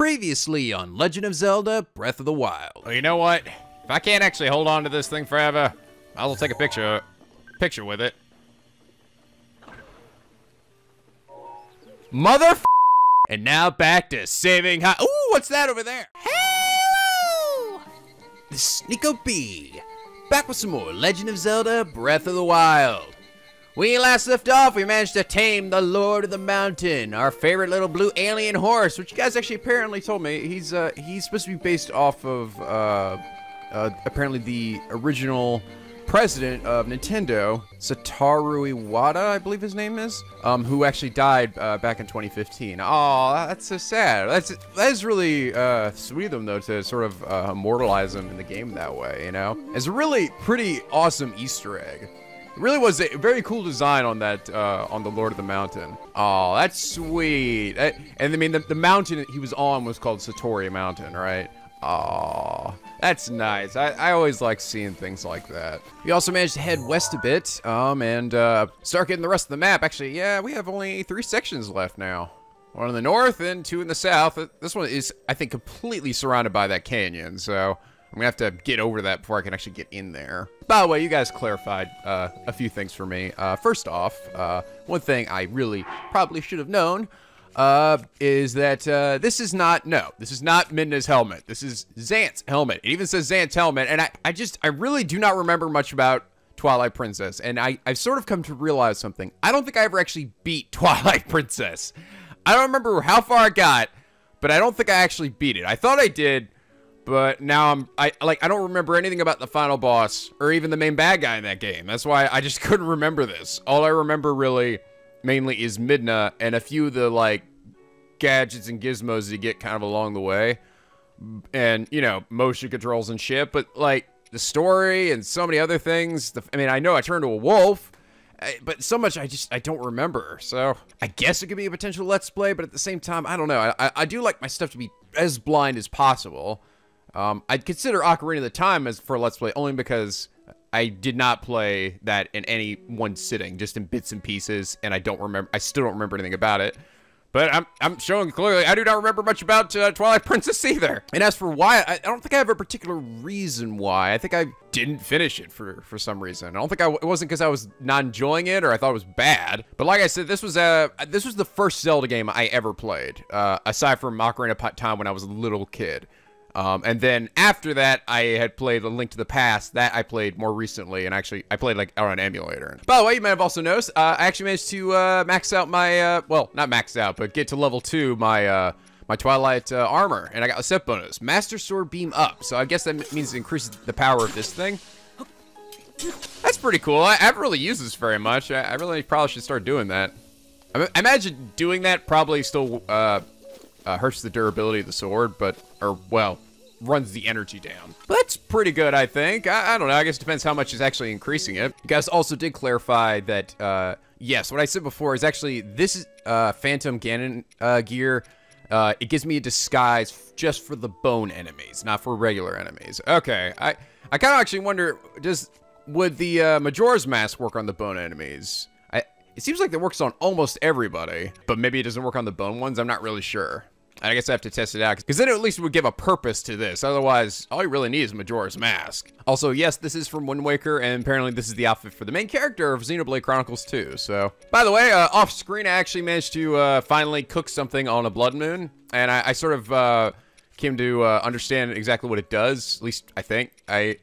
Previously on Legend of Zelda: Breath of the Wild. Oh, you know what? If I can't actually hold on to this thing forever, I'll take a picture with it. Motherf***! And now back to saving high. Ooh, what's that over there? Hello! This is Sneeko B, back with some more Legend of Zelda: Breath of the Wild. When you last left off, we managed to tame the Lord of the Mountain, our favorite little blue alien horse, which you guys actually apparently told me he's supposed to be based off of apparently the original president of Nintendo, Satori Iwata, I believe his name is, who actually died back in 2015. Oh, that's so sad. That is really sweet of them, though, to sort of immortalize him in the game that way, you know? It's a really pretty awesome Easter egg. It really was a very cool design on that, on the Lord of the Mountain. Oh, that's sweet. And I mean, the mountain he was on was called Satori Mountain, right? Oh, that's nice. I always like seeing things like that. We also managed to head west a bit, and start getting the rest of the map. Actually, yeah, we have only 3 sections left now. One in the north and 2 in the south. This one is, I think, completely surrounded by that canyon, so I'm gonna have to get over that before I can actually get in there. By the way, you guys clarified a few things for me. First off, one thing I really probably should have known is that this is not Midna's helmet. This is Xant's helmet. It even says Xant's helmet, and I really do not remember much about Twilight Princess, and I've sort of come to realize something. I don't think I ever actually beat Twilight Princess. I don't remember how far I got, but I don't think I actually beat it. I thought I did, but now I don't remember anything about the final boss or even the main bad guy in that game. That's why I just couldn't remember this. All I remember really mainly is Midna and a few of the like gadgets and gizmos you get kind of along the way, and you know, motion controls and shit. But like the story and so many other things. I mean, I know I turned to a wolf, but so much I don't remember. So I guess it could be a potential let's play, but at the same time, I don't know. I do like my stuff to be as blind as possible. I'd consider Ocarina of Time as for Let's Play only because I did not play that in any one sitting, just in bits and pieces, and I still don't remember anything about it. But I'm showing clearly I do not remember much about Twilight Princess either. And as for why, I don't think I have a particular reason why. I think I didn't finish it for some reason. I don't think it wasn't because I was not enjoying it or I thought it was bad. But like I said, this was the first Zelda game I ever played, aside from Ocarina of Time when I was a little kid. And then after that, I had played A Link to the Past. That I played more recently, and actually, I played like on an emulator. By the way, you might have also noticed, I actually managed to max out my, well, not max out, but get to level 2 my my Twilight armor, and I got a set bonus, Master Sword Beam Up. So I guess that means it increases the power of this thing. That's pretty cool. I haven't really used this very much. I really probably should start doing that. I imagine doing that probably still hurts the durability of the sword, but, or, well, runs the energy down. But that's pretty good, I think. I don't know. I guess it depends how much is actually increasing it. You guys also did clarify that, yes, what I said before is actually this is Phantom Ganon gear. It gives me a disguise just for the bone enemies, not for regular enemies. Okay. I kind of actually wonder, would the Majora's Mask work on the bone enemies? It seems like it works on almost everybody, but maybe it doesn't work on the bone ones. I'm not really sure. I guess I have to test it out, because then it at least would give a purpose to this. Otherwise, all you really need is Majora's Mask. Also, yes, this is from Wind Waker, and apparently this is the outfit for the main character of Xenoblade Chronicles 2. So, by the way, off screen, I actually managed to finally cook something on a Blood Moon, and I sort of came to understand exactly what it does, at least I think.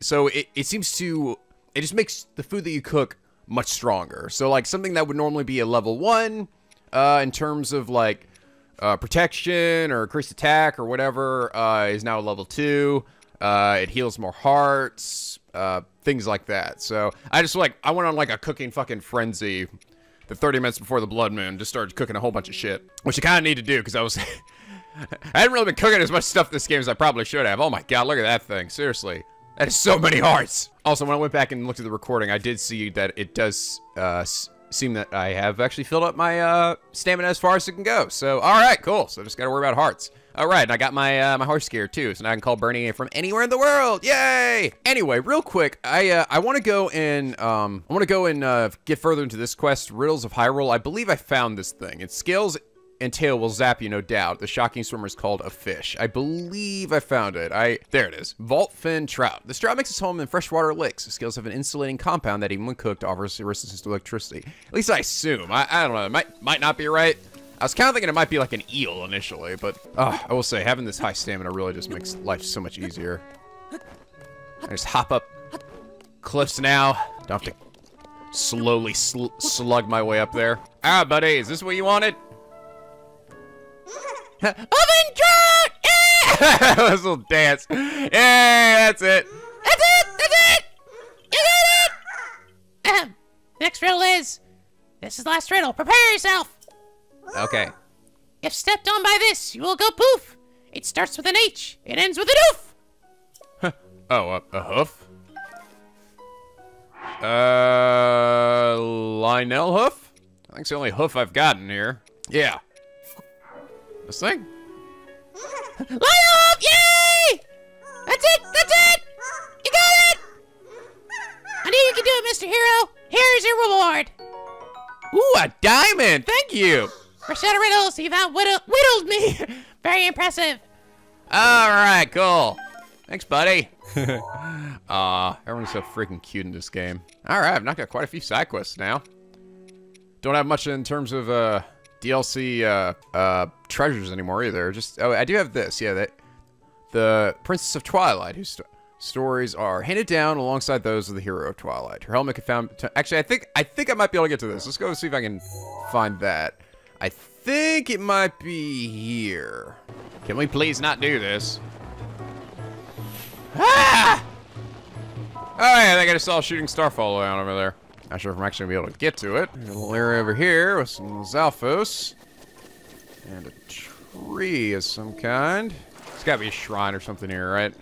So it seems to, it just makes the food that you cook much stronger. So like something that would normally be a level 1 in terms of like protection or increased attack or whatever is now a level 2. It heals more hearts, things like that. So I just I went on like a cooking fucking frenzy the 30 minutes before the Blood Moon, just started cooking a whole bunch of shit, which you kind of need to do because I was I hadn't really been cooking as much stuff this game as I probably should have. Oh my god, look at that thing. Seriously. That is so many hearts. Also, when I went back and looked at the recording, I did see that it does seem that I have actually filled up my stamina as far as it can go. So, all right, cool. So I just got to worry about hearts. All right, and I got my my horse gear too, so now I can call Bernie from anywhere in the world. Yay! Anyway, real quick, I want to go and get further into this quest, Riddles of Hyrule. I believe I found this thing. It scales and tail will zap you, no doubt. The shocking swimmer is called a fish. I believe I found it. There it is. Voltfin Trout. This trout makes its home in freshwater lakes. The scales have an insulating compound that, even when cooked, offers resistance to electricity. At least I assume. I don't know. It might not be right. I was kind of thinking it might be like an eel initially, but I will say, having this high stamina really just makes life so much easier. I just hop up cliffs now. Don't have to slowly slug my way up there. Ah, buddy, is this what you wanted? Oven trout! Yeah! This little dance. Yeah, that's it. That's it! That's it! You got it! Next riddle is... This is the last riddle. Prepare yourself! Okay. If stepped on by this, you will go poof. It starts with an H. It ends with an oof. Huh. Oh, a hoof? Lynel hoof? I think it's the only hoof I've gotten here. Yeah. This thing? Lynel hoof! Yay! That's it! That's it! You got it! I knew you could do it, Mr. Hero. Here's your reward. Ooh, a diamond! Thank you! For Shadow Riddles, you've out-whittled me! Very impressive. Alright, cool. Thanks, buddy. Aw, everyone's so freaking cute in this game. Alright, I've knocked out quite a few side quests now. Don't have much in terms of DLC treasures anymore either. Just, oh, I do have this, yeah, that the Princess of Twilight, who's... stories are handed down alongside those of the hero of Twilight. Her helmet can found... Actually, I think I might be able to get to this. Let's go see if I can find that. I think it might be here. Can we please not do this? Ah! Oh, yeah, I think I just saw a shooting star fall down over there. Not sure if I'm actually going to be able to get to it. There's a little area over here with some Zalfos. And a tree of some kind. It's got to be a shrine or something here, right?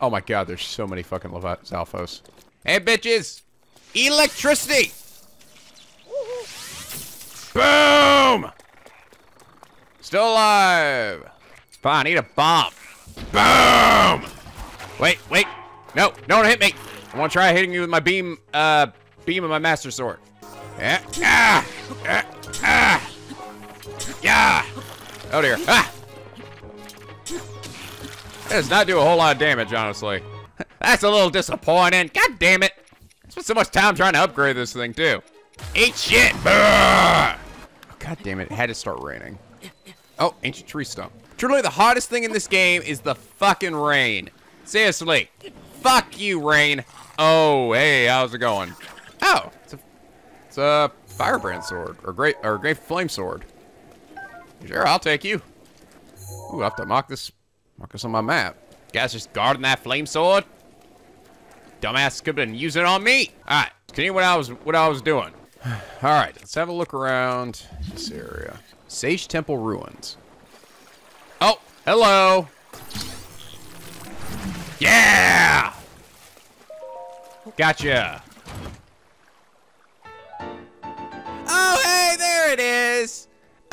Oh my god, there's so many fucking Zalfos. Hey, bitches! Electricity! Boom! Still alive! Fine, I need a bomb. Boom! Wait, wait. No, don't hit me. I want to try hitting you with my beam, beam of my master sword. Yeah. Ah! Ah! Ah! Yeah! Oh dear. Ah! It does not do a whole lot of damage, honestly. That's a little disappointing. God damn it. I spent so much time trying to upgrade this thing, too. Eat shit. Oh, God damn it. It had to start raining. Oh, ancient tree stump. Truly, the hottest thing in this game is the fucking rain. Seriously. Fuck you, rain. Oh, hey, how's it going? Oh, it's a firebrand sword or great flame sword. Sure, I'll take you. Ooh, I have to mock this. Mark us on my map. You guys just guarding that flame sword? Dumbass could have been using it on me. All right, can you hear what I was doing? All right, let's have a look around this area. Sage Temple ruins. Oh, hello. Yeah. Gotcha. Oh, hey, there it is.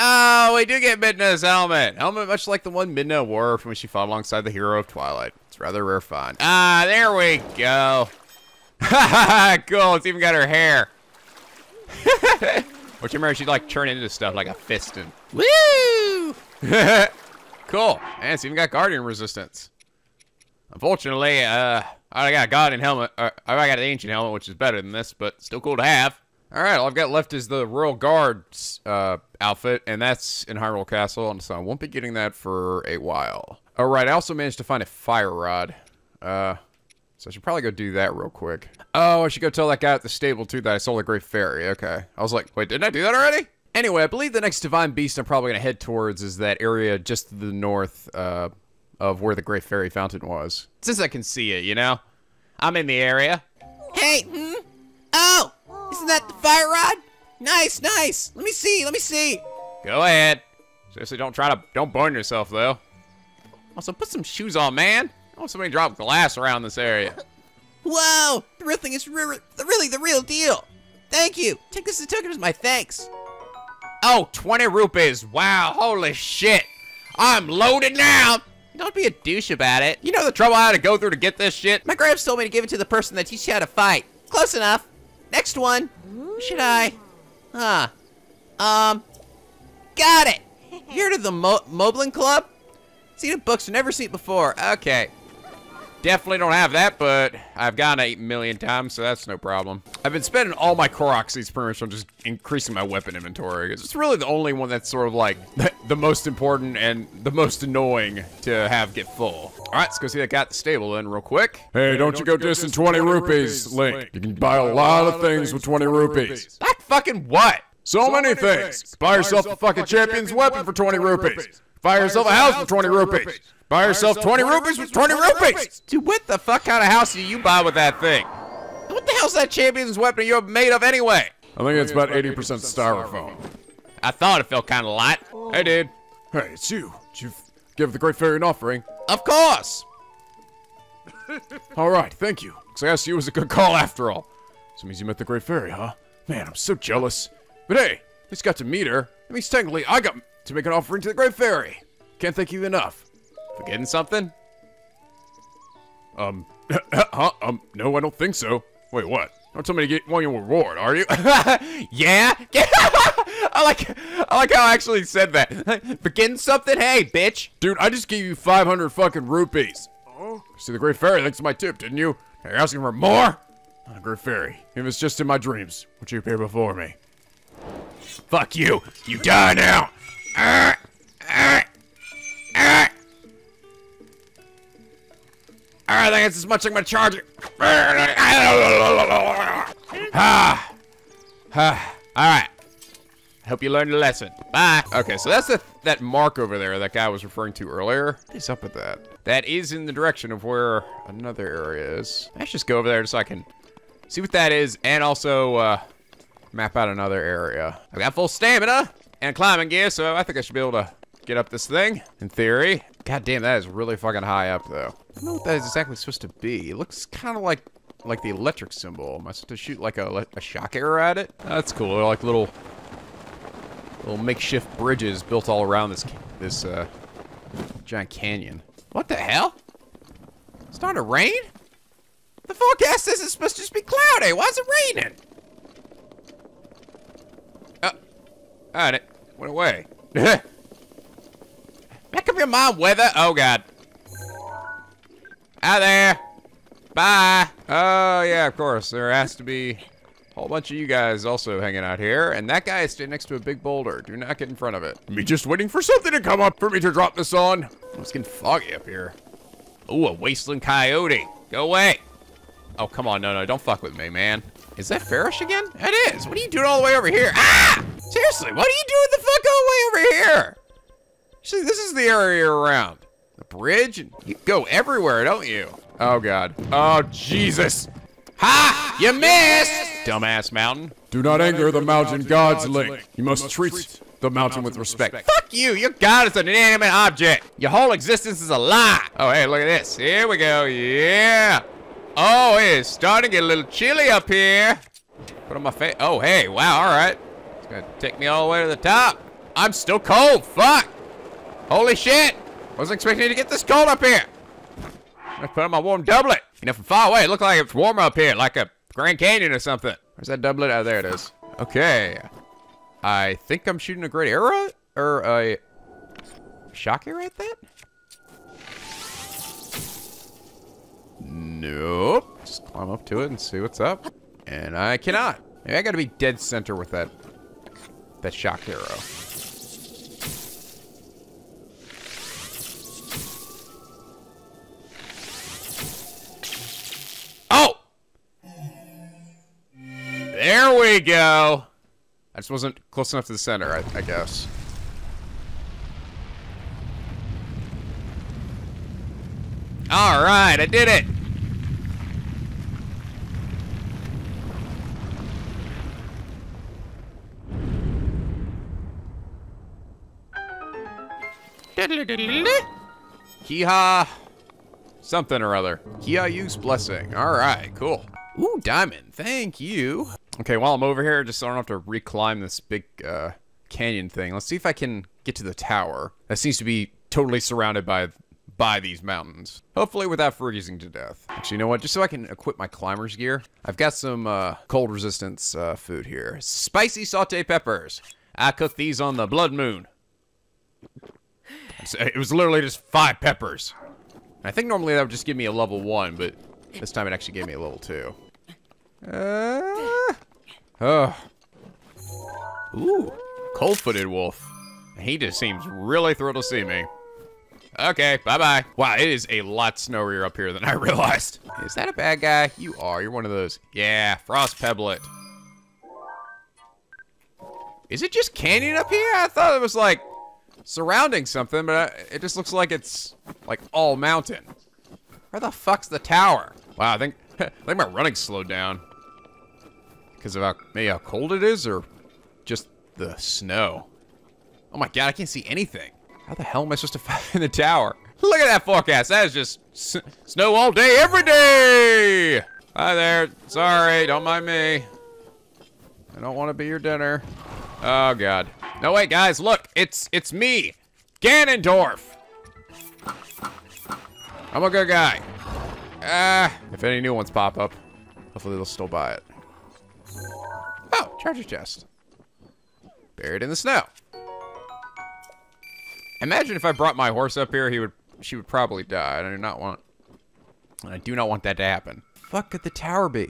Oh, we do get Midna's helmet. Helmet much like the one Midna wore from when she fought alongside the hero of Twilight. It's a rather rare find. Ah, there we go. Cool, it's even got her hair. Which I remember she'd like turn into stuff like a fisting. Woo! Cool, and it's even got guardian resistance. Unfortunately, I got a guardian helmet. I got an ancient helmet, which is better than this, but still cool to have. All right, all I've got left is the Royal Guard outfit, and that's in Hyrule Castle, and so I won't be getting that for a while. All right, I also managed to find a fire rod, so I should probably go do that real quick. Oh, I should go tell that guy at the stable, too, that I sold a Great Fairy. Okay. I was like, wait, didn't I do that already? Anyway, I believe the next Divine Beast I'm probably going to head towards is that area just to the north of where the Great Fairy Fountain was. Since I can see it, you know? I'm in the area. Hey, Oh! Isn't that the fire rod? Nice, nice. Let me see, let me see. Go ahead. Seriously, don't burn yourself, though. Also, put some shoes on, man. I don't want somebody to drop glass around this area. Whoa, the real thing is really the real deal. Thank you. Take this as a token as my thanks. Oh, 20 rupees. Wow, holy shit. I'm loaded now. Don't be a douche about it. You know the trouble I had to go through to get this shit? My grandpa told me to give it to the person that teaches you how to fight. Close enough. Next one. Should I? Huh. Got it! Here to the Moblin Club? Seen in books, never seen it before. Okay. Definitely don't have that, but I've gone 8 million times, so that's no problem. I've been spending all my Koroxies pretty much on just increasing my weapon inventory. It's really the only one that's sort of like the most important and the most annoying to have get full. All right, let's go see that guy at the stable then real quick. Hey, don't you go dissing 20 rupees, Link. You can buy a lot of things with 20 rupees. That fucking what? So many things. Buy yourself a fucking champion's weapon for 20 rupees. Buy yourself a house for 20 rupees. Buy yourself 20 rupees with 20 rupees! Dude, what the fuck kind of house do you buy with that thing? What the hell's that champion's weapon you're made of anyway? I think it's about 80% styrofoam. I thought it felt kind of light. Oh. Hey, dude. Hey, it's you. Did you give the Great Fairy an offering? Of course! Alright, thank you. Looks like SU was a good call after all. So it means you met the Great Fairy, huh? Man, I'm so jealous. But hey, at least got to meet her. That means technically I got to make an offering to the Great Fairy. Can't thank you enough. Forgetting something? Huh? No, I don't think so. Wait, what? Don't tell me to get one your reward, are you? Yeah? I like how I actually said that. Forgetting something? Hey, bitch. Dude, I just gave you 500 fucking rupees. Oh? See, the Great Fairy thanks to my tip, didn't you? Are you asking for more? Not a Great Fairy. It was just in my dreams, which you appear before me. Fuck you. You die now. All right, I think it's as much as I'm gonna charge it. Ha! Ha! All right. Hope you learned a lesson. Bye. Okay, so that's that mark over there that guy was referring to earlier. What is up with that? That is in the direction of where another area is. Let's just go over there so I can see what that is, and also map out another area. I've got full stamina and climbing gear, so I think I should be able to get up this thing in theory. God damn, that is really fucking high up though. I don't know what that is exactly supposed to be. It looks kind of like the electric symbol. Am I supposed to shoot like a shock arrow at it? That's cool. They're like little makeshift bridges built all around this giant canyon. What the hell? It's starting to rain? The forecast says it's supposed to just be cloudy. Why is it raining? Oh, alright, it went away. Back up your mind, weather. Oh god. Out of there. Bye. Oh yeah, of course. There has to be a whole bunch of you guys also hanging out here. And that guy is standing next to a big boulder. Do not get in front of it. Me just waiting for something to come up for me to drop this on. It's getting foggy up here. Ooh, a wasteland coyote. Go away. Oh, come on. No, don't fuck with me, man. Is that Farish again? It is. What are you doing all the way over here? Ah! Seriously, what are you doing the fuck all the way over here? See, this is the area around the bridge, and you go everywhere, don't you? Oh god. Oh Jesus. Ha! You missed! Dumbass mountain. Do not anger the mountain gods, Link. You must treat the mountain with respect. Fuck you! Your god is an inanimate object. Your whole existence is a lie. Oh hey, look at this. Here we go. Yeah. Oh, it's starting to get a little chilly up here. Put on my face. Oh hey, wow, alright. It's gonna take me all the way to the top. I'm still cold, fuck! Holy shit! Wasn't expecting to get this cold up here. I put on my warm doublet. You know, from far away, it looked like it's warmer up here, like a Grand Canyon or something. Where's that doublet? Oh, there it is. Okay. I think I'm shooting a great arrow or a shock arrow at that? Nope. Just climb up to it and see what's up. And I cannot. Maybe I gotta be dead center with that shock arrow. There we go. I just wasn't close enough to the center, I guess. All right, I did it. Kiha, something or other. Kiha use blessing. All right, cool. Ooh, diamond. Thank you. Okay, while I'm over here, just so I don't have to reclimb this big canyon thing. Let's see if I can get to the tower. That seems to be totally surrounded by these mountains. Hopefully without freezing to death. Actually, you know what? Just so I can equip my climber's gear, I've got some cold resistance food here. Spicy sauteed peppers. I cooked these on the Blood Moon. It was literally just 5 peppers. I think normally that would just give me a level 1, but this time it actually gave me a level 2. Ooh, cold-footed wolf. He just seems really thrilled to see me. Okay, bye-bye. Wow, it is a lot snowier up here than I realized. Is that a bad guy? You are. You're one of those. Yeah, Frost Pebblet. Is it just canyon up here? I thought it was like surrounding something, but it just looks like it's like all mountain. Where the fuck's the tower? Wow, I think my running slowed down because of maybe how cold it is, or just the snow. Oh my god, I can't see anything. How the hell am I supposed to find the tower? Look at that forecast. That is just snow all day, every day. Hi there. Sorry, don't mind me. I don't want to be your dinner. Oh god. No wait, guys. Look, it's me, Ganondorf. I'm a good guy. If any new ones pop up, hopefully they'll still buy it. Oh, treasure chest. Buried in the snow. Imagine if I brought my horse up here, she would probably die. I do not want that to happen. Fuck could the tower be?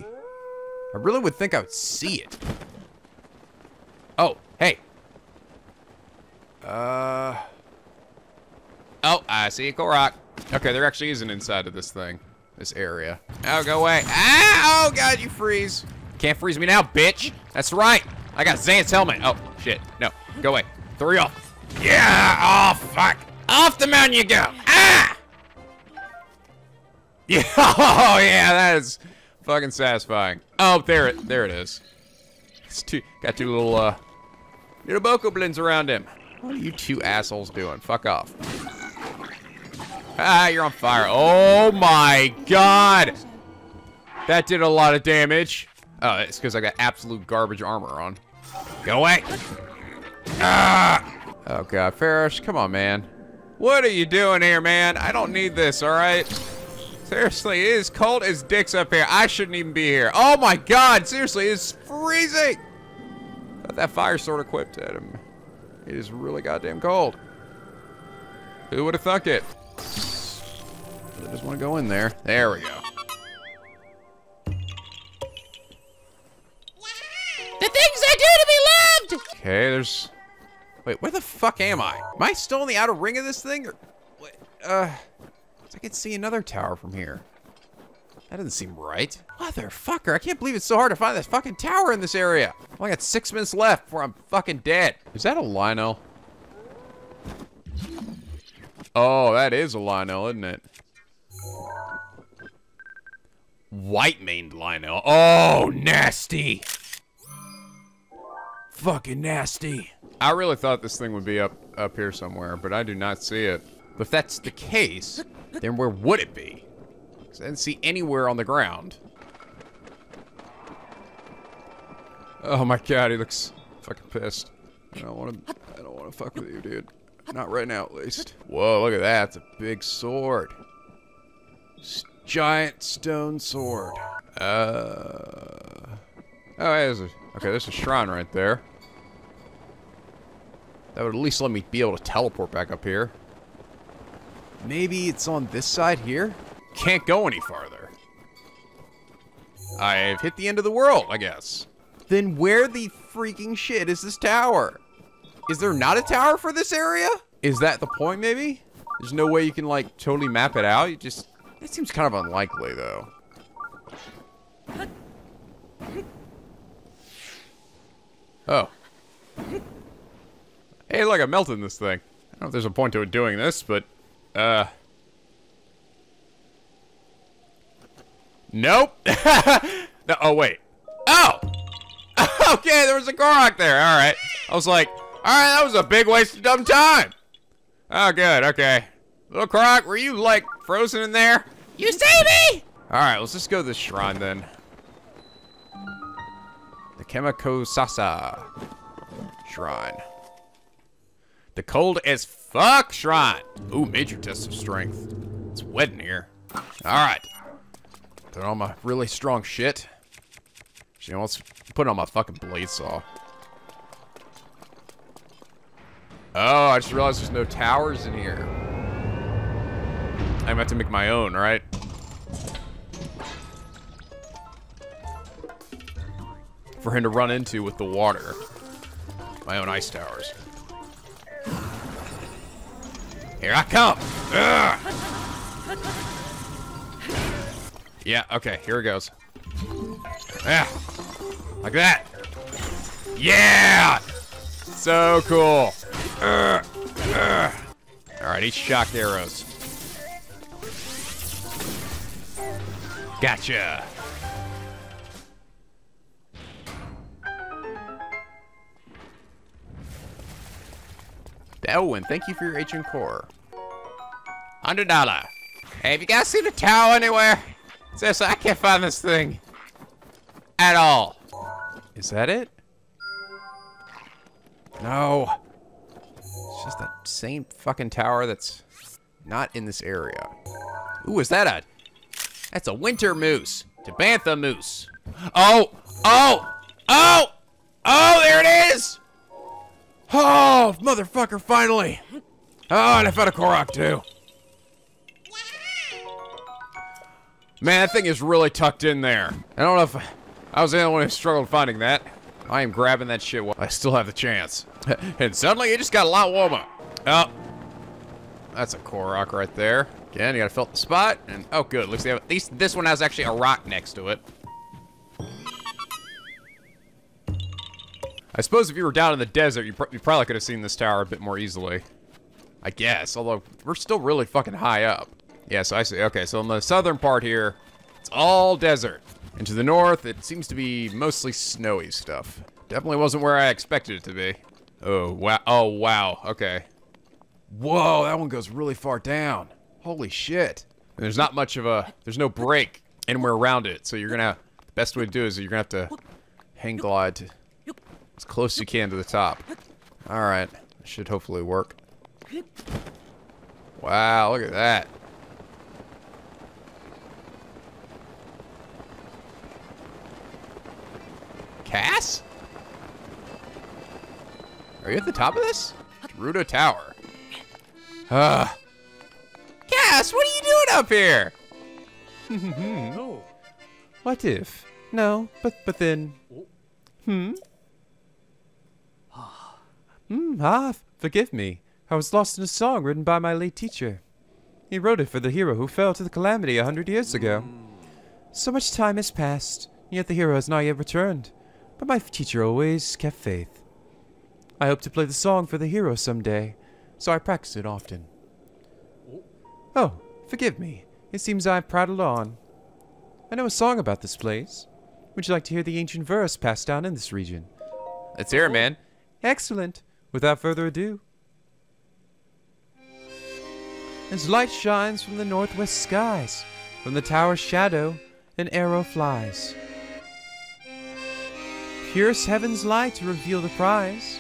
I really would think I would see it. Oh, hey. Oh, I see a Korok. Okay, there actually isn't inside of this thing. This area. Oh, go away. Ah, oh god, you freeze. Can't freeze me now, bitch. That's right. I got Zan's helmet. Oh, shit. No, go away. 3 off. Yeah, oh, fuck. Off the mountain you go. Ah! Yeah, oh, yeah, that is fucking satisfying. Oh, there it is. It's got two little Bokoblins around him. What are you two assholes doing? Fuck off. Ah, you're on fire. Oh my god. That did a lot of damage. Oh, it's because I got absolute garbage armor on. Go away. Ah. Oh god, Farish, come on, man. What are you doing here, man? I don't need this, all right? Seriously, it is cold as dicks up here. I shouldn't even be here. Oh my god, seriously, it's freezing. Got that fire sword equipped at him. It is really goddamn cold. Who would have thunk it? I just want to go in there. There we go. The things I do to be loved! Okay, there's... Wait, where the fuck am I? Am I still in the outer ring of this thing? Or... What? I can see another tower from here. That doesn't seem right. Motherfucker, I can't believe it's so hard to find this fucking tower in this area. I got 6 minutes left before I'm fucking dead. Is that a Lynel? Oh, that is a Lynel, isn't it? White-maned Lynel. Oh, nasty. Fucking nasty. I really thought this thing would be up here somewhere, but I do not see it. But if that's the case, then where would it be? Because I didn't see anywhere on the ground. Oh my god, he looks fucking pissed. I don't want to fuck with you, dude. Not right now, at least. Whoa, look at that. It's a big sword. Giant stone sword. Oh, there's a shrine right there. That would at least let me be able to teleport back up here. Maybe it's on this side here? Can't go any farther. I've hit the end of the world, I guess. Then where the freaking shit is this tower? Is there not a tower for this area? Is that the point, maybe? There's no way you can, like, totally map it out? You just... That seems kind of unlikely, though. Oh. Hey, look, I'm melting this thing. I don't know if there's a point to it doing this, but... Nope. No, oh, wait. Oh! Okay, there was a Korok there. All right. I was like... Alright, that was a big waste of dumb time. Oh, good, okay. Little Korok, were you, like, frozen in there? You saved me! Alright, let's just go to the shrine, then. The Kemako Sasa Shrine. The cold as fuck shrine. Ooh, major test of strength. It's wet in here. Alright. Put on my really strong shit. She wants to put on my fucking blade saw. Oh, I just realized there's no towers in here. I'm about to make my own, right? For him to run into with the water. My own ice towers. Here I come! Ugh. Yeah, okay, here it goes. Yeah! Like that! Yeah! So cool! Alright, each shock arrows. Gotcha! Elwin, thank you for your ancient core. $100. Hey, have you guys seen a towel anywhere? Seriously, I can't find this thing. At all. Is that it? No. It's just that same fucking tower that's not in this area. Ooh, is that a... That's a winter moose. Tabantha moose. Oh! Oh! Oh! Oh, there it is! Oh, motherfucker, finally! Oh, and I found a Korok, too. Man, that thing is really tucked in there. I don't know if I was the only one who struggled finding that. I am grabbing that shit while I still have the chance. And suddenly, it just got a lot warmer. Oh. That's a Korok right there. Again, you gotta fill the spot. And oh, good. Looks like at least this one has actually a rock next to it. I suppose if you were down in the desert, you probably could have seen this tower a bit more easily. I guess, although we're still really fucking high up. Yeah, so I see. Okay, so in the southern part here, it's all desert. And to the north, it seems to be mostly snowy stuff. Definitely wasn't where I expected it to be. Oh, wow. Oh, wow. Okay. Whoa, that one goes really far down. Holy shit. And there's not much of a... There's no break anywhere around it. So you're gonna... The best way to do it is you're gonna have to hang glide to... As close as you can to the top. Alright. Should hopefully work. Wow, look at that. Kass? Are you at the top of this? Gerudo Tower. Kass, what are you doing up here? No. What if? No, but then. Hmm? Forgive me. I was lost in a song written by my late teacher. He wrote it for the hero who fell to the calamity 100 years ago. So much time has passed, yet the hero has not yet returned. But my teacher always kept faith. I hope to play the song for the hero someday, so I practice it often. Oh, forgive me. It seems I have prattled on. I know a song about this place. Would you like to hear the ancient verse passed down in this region? Let's hear it, man. Excellent. Without further ado. As light shines from the northwest skies, from the tower's shadow, an arrow flies. Pierce heaven's light to reveal the prize.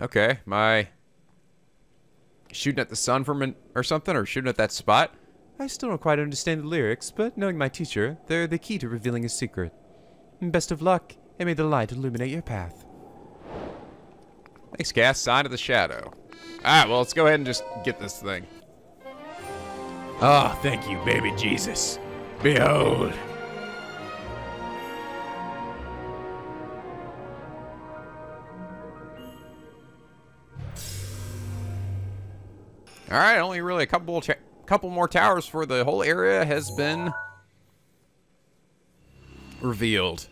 Okay, my... Shooting at the sun from an... or something, or shooting at that spot? I still don't quite understand the lyrics, but knowing my teacher, they're the key to revealing his secret. Best of luck, and may the light illuminate your path. Thanks, Kass. Sign of the Shadow. Alright, well, let's go ahead and just get this thing. Oh, thank you, baby Jesus. Behold. Alright, only really a couple more towers for the whole area has been revealed.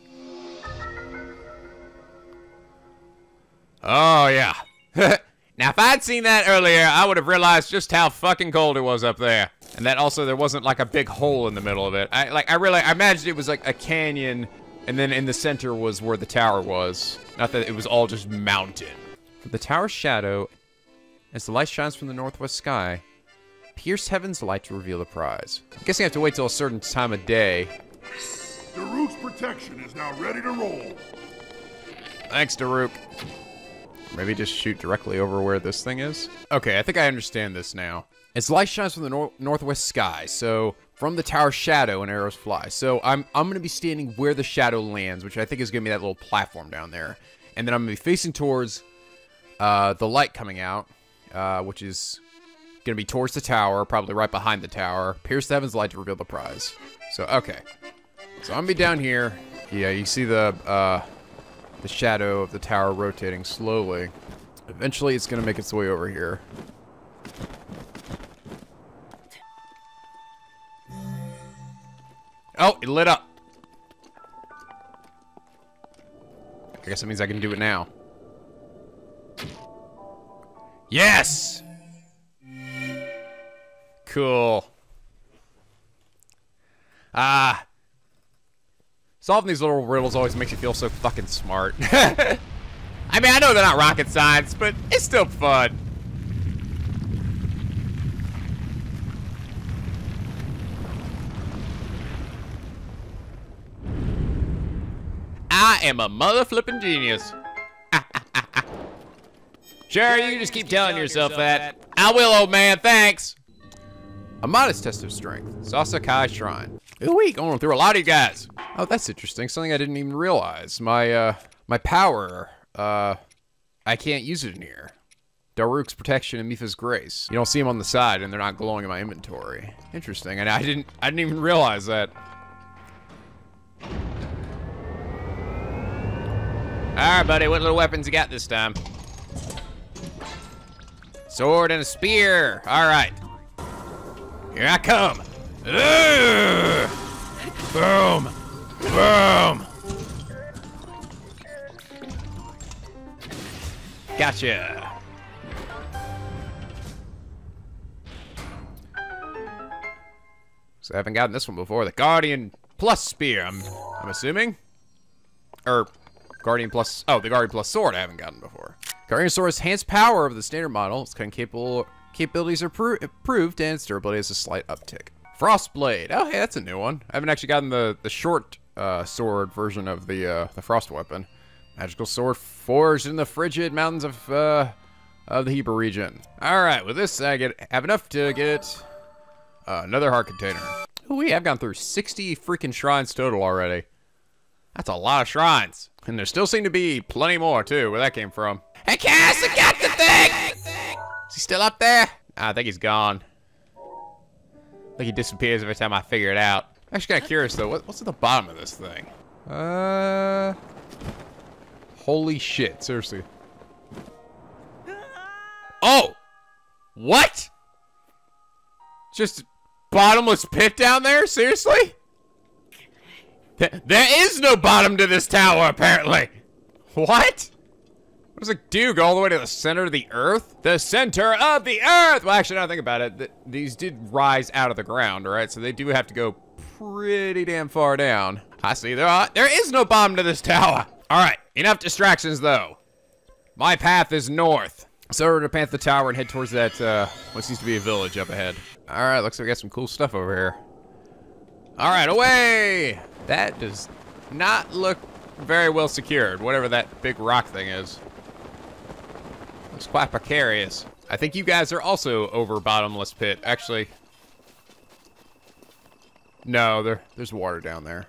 Oh, yeah. Now, if I'd seen that earlier, I would have realized just how fucking cold it was up there. And that also, there wasn't, like, a big hole in the middle of it. I imagined it was, like, a canyon, and then in the center was where the tower was. Not that it was all just mountain. From the tower's shadow, as the light shines from the northwest sky, pierce heaven's light to reveal the prize. I'm guessing I have to wait till a certain time of day. Daruk's protection is now ready to roll. Thanks, Daruk. Maybe just shoot directly over where this thing is. Okay, I think I understand this now. As light shines from the northwest sky, so From the tower shadow and arrows fly. So I'm going to be standing where the shadow lands, which I think is going to be that little platform down there. And then I'm going to be facing towards the light coming out, which is going to be towards the tower, probably right behind the tower. Pierce the heavens light to reveal the prize. So, okay. So I'm going to be down here. Yeah, you see the shadow of the tower rotating slowly. Eventually, it's going to make its way over here. Oh, it lit up. I guess that means I can do it now. Yes! Cool. Ah. Solving these little riddles always makes you feel so fucking smart. I mean, I know they're not rocket science, but it's still fun. I am a mother-flipping genius. Sure, you just keep telling yourself that. I will, old man, thanks. A modest test of strength. Sasakai Shrine. Ooh-wee, going through a lot of you guys. Oh, that's interesting. Something I didn't even realize. My power, I can't use it in here. Daruk's protection and Mifa's grace. You don't see them on the side, and they're not glowing in my inventory. Interesting, and I didn't even realize that. Alright, buddy, what little weapons you got this time? Sword and a spear. Alright. Here I come. Ugh. Boom. Boom. Gotcha. So I haven't gotten this one before. The Guardian plus spear, I'm assuming. Or Guardian plus, oh, the Guardian plus sword I haven't gotten before. Guardian sword enhanced power of the standard model. Its cutting capabilities are improved and its durability has a slight uptick. Frostblade. Oh, hey, that's a new one. I haven't actually gotten the short sword version of the frost weapon. Magical sword forged in the frigid mountains of the Hebra region. All right, with this, I have enough to get another heart container. Ooh, we have gone through 60 freaking shrines total already. That's a lot of shrines. And there still seem to be plenty more, too, where that came from. Hey, Kass, I got the thing! Is he still up there? I think he's gone. I think he disappears every time I figure it out. I'm actually kind of curious, though. What's at the bottom of this thing? Holy shit, seriously. Oh! What? Just a bottomless pit down there? Seriously? There is no bottom to this tower, apparently. What? What does it do? Go all the way to the center of the earth? The center of the earth! Well, actually, now I think about it, these did rise out of the ground, all right? So they do have to go pretty damn far down. I see. There is no bottom to this tower. All right, enough distractions, though. My path is north. So we're gonna path the tower and head towards that, what seems to be a village up ahead. All right, looks like we got some cool stuff over here. All right, away! That does not look very well secured, whatever that big rock thing is. It's quite precarious. I think you guys are also over bottomless pit, actually. No, there's water down there.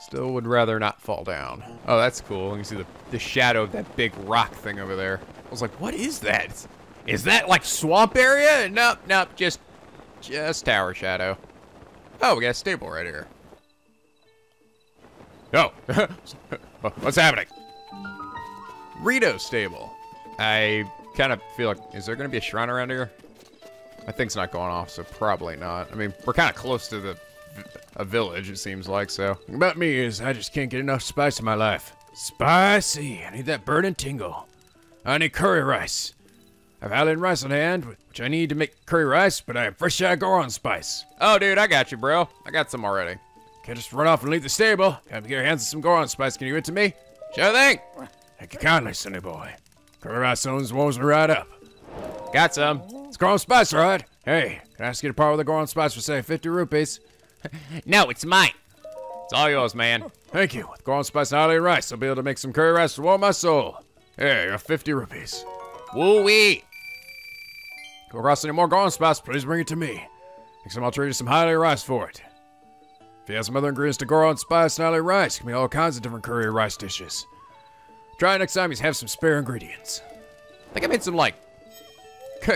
Still would rather not fall down. Oh, that's cool. You can see the shadow of that big rock thing over there. I was like, what is that? Is that like swamp area? Nope, nope, just tower shadow. Oh, we got a stable right here. Oh, what's happening? Rito stable. I kind of feel like, is there going to be a shrine around here? My thing's not going off, so probably not. I mean, we're kind of close to a village, it seems like, so. About me is I just can't get enough spice in my life. Spicy. I need that burning tingle. I need curry rice. I have Highland rice on hand, which I need to make curry rice, but I have fresh out of Goron spice. Oh, dude, I got you, bro. I got some already. Can't just run off and leave the stable. Gotta get your hands on some Goron spice. Can you give it to me? Sure thing. Thank you kindly, sonny boy. Curry rice owns woes right up. Got some. It's Goron spice, right? Hey, can I ask you to part with the Goron spice for, say, 50 rupees? No, it's mine. It's all yours, man. Thank you. With Goron spice and Highland rice, I'll be able to make some curry rice to warm my soul. Here, you have 50 rupees. Woo-wee. Go across any more Goron spice, please bring it to me. Next time I'll trade you some highlight rice for it. If you have some other ingredients to go on spice and highlight rice, it can be all kinds of different curry rice dishes. Try it next time you have some spare ingredients. I think I made some, like,